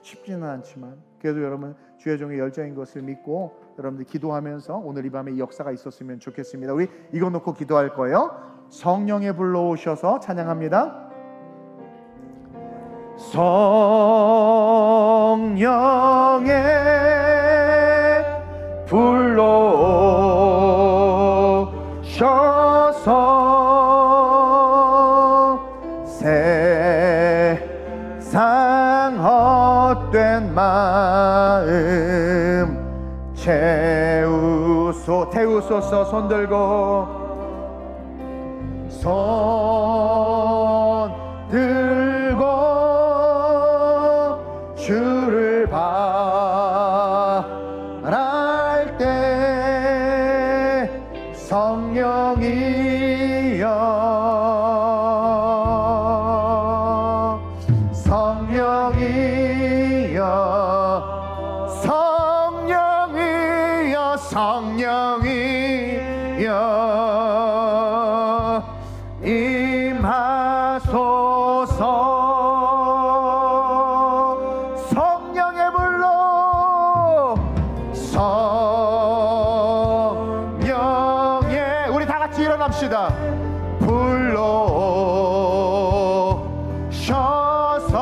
쉽지는 않지만, 그래도 여러분 주의 종의 열정인 것을 믿고 여러분들 기도하면서 오늘 이 밤에 이 역사가 있었으면 좋겠습니다. 우리 이거 놓고 기도할 거예요. 성령에 불러오셔서 찬양합니다. 성령에 불러오셔서 셔서 세상 헛된 마음 채우소. 태우소서. 손 들고 손 들고 주를 바랄 때 성령 임하소서 불러옵시다. 불러오셔서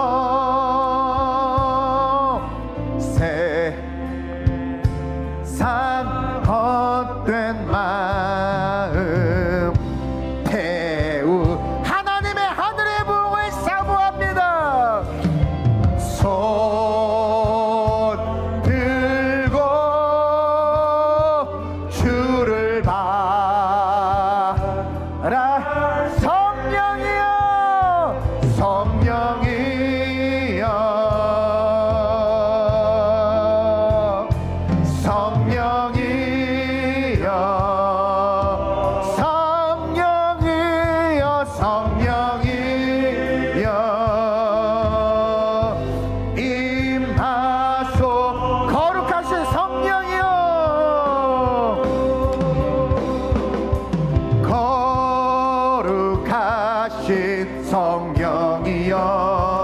세상 헛된 마음 태우 하나님의 하늘의 부흥을 사모합니다. 손 들고 주를 바라. 성령이여, 성령이여, 성령이여, 성령이여, 성령이여, 임하소. 거룩하신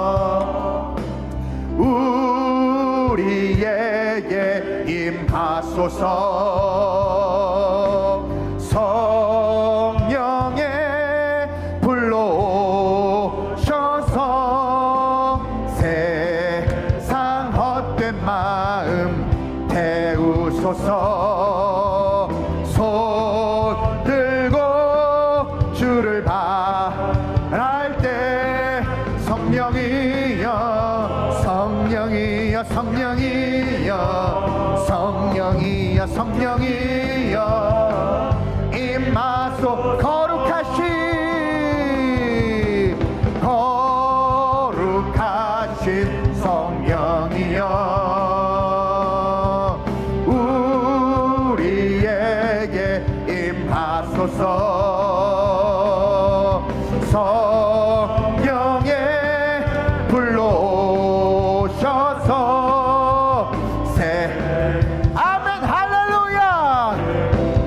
성령이여, 거룩하신 성령이여, 우리에게 임하소서. 성령의 불러오셔서 세상 헛된 마음 태우소서. 손 들고 주를 바랄 때 성령이여, 성령이여, 성령이여, 성령이여, 성령이여, 임하소. 거룩하신, 거룩하신 성령이여, 우리에게 임하소서. 성령의 불러오셔서 새 아멘 할렐루야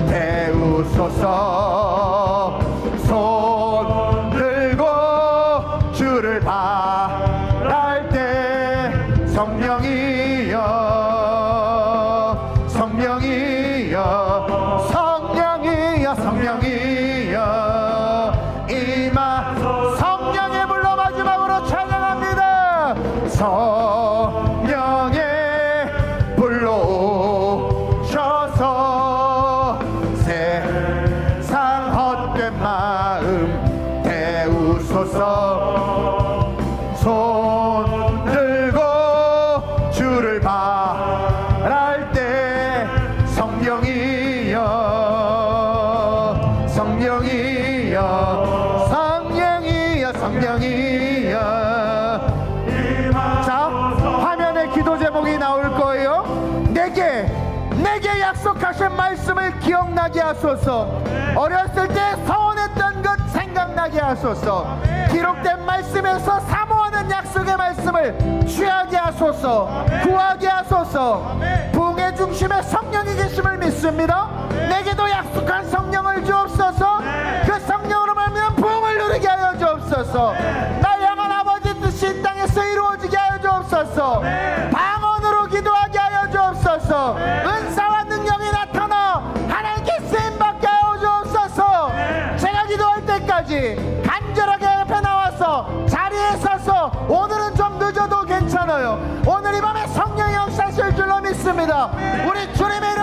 태우소서. 손 들고 주를 바랄 때 성령이여, 성령이여, 성령이여, 성령이여, 이마. 성령의 불러 마지막으로 찬양합니다. 성령의 불러오셔서 세상 헛된 마음 태우소서. 손 들고 주를 바랄 때 성령이여, 성령이여, 성령이여, 성령이여. 자, 화면에 기도 제목이 나올 거예요. 내게 내게 약속하신 말씀을 기억나게 하소서. 어렸을 때 서원했던 것 생각나게 하소서. 기록된 말씀에서 사모하는 약속의 말씀을 취하게 하소서. 구하게 하소서. 부흥의 중심에 성령이 계심을 믿습니다. 내게도 약속한 성령을 주옵소서. 그 성령으로 말미암아 부흥을 누리게 하여 주옵소서. 날 향한 아버지 뜻이 이 땅에서 이루어지게 하여 주옵소서. 방언으로 기도하게 하여 주옵소서. 은사와 능력이 나타나 하나님께 쓰임받게 하여 주옵소서. 제가 기도할 때까지 간절하게 옆에 나와서 자리에 서서, 오늘은 좀 늦어도 괜찮아요, 오늘 이 밤에 성령이 역사하실 줄로 믿습니다. 우리 주님의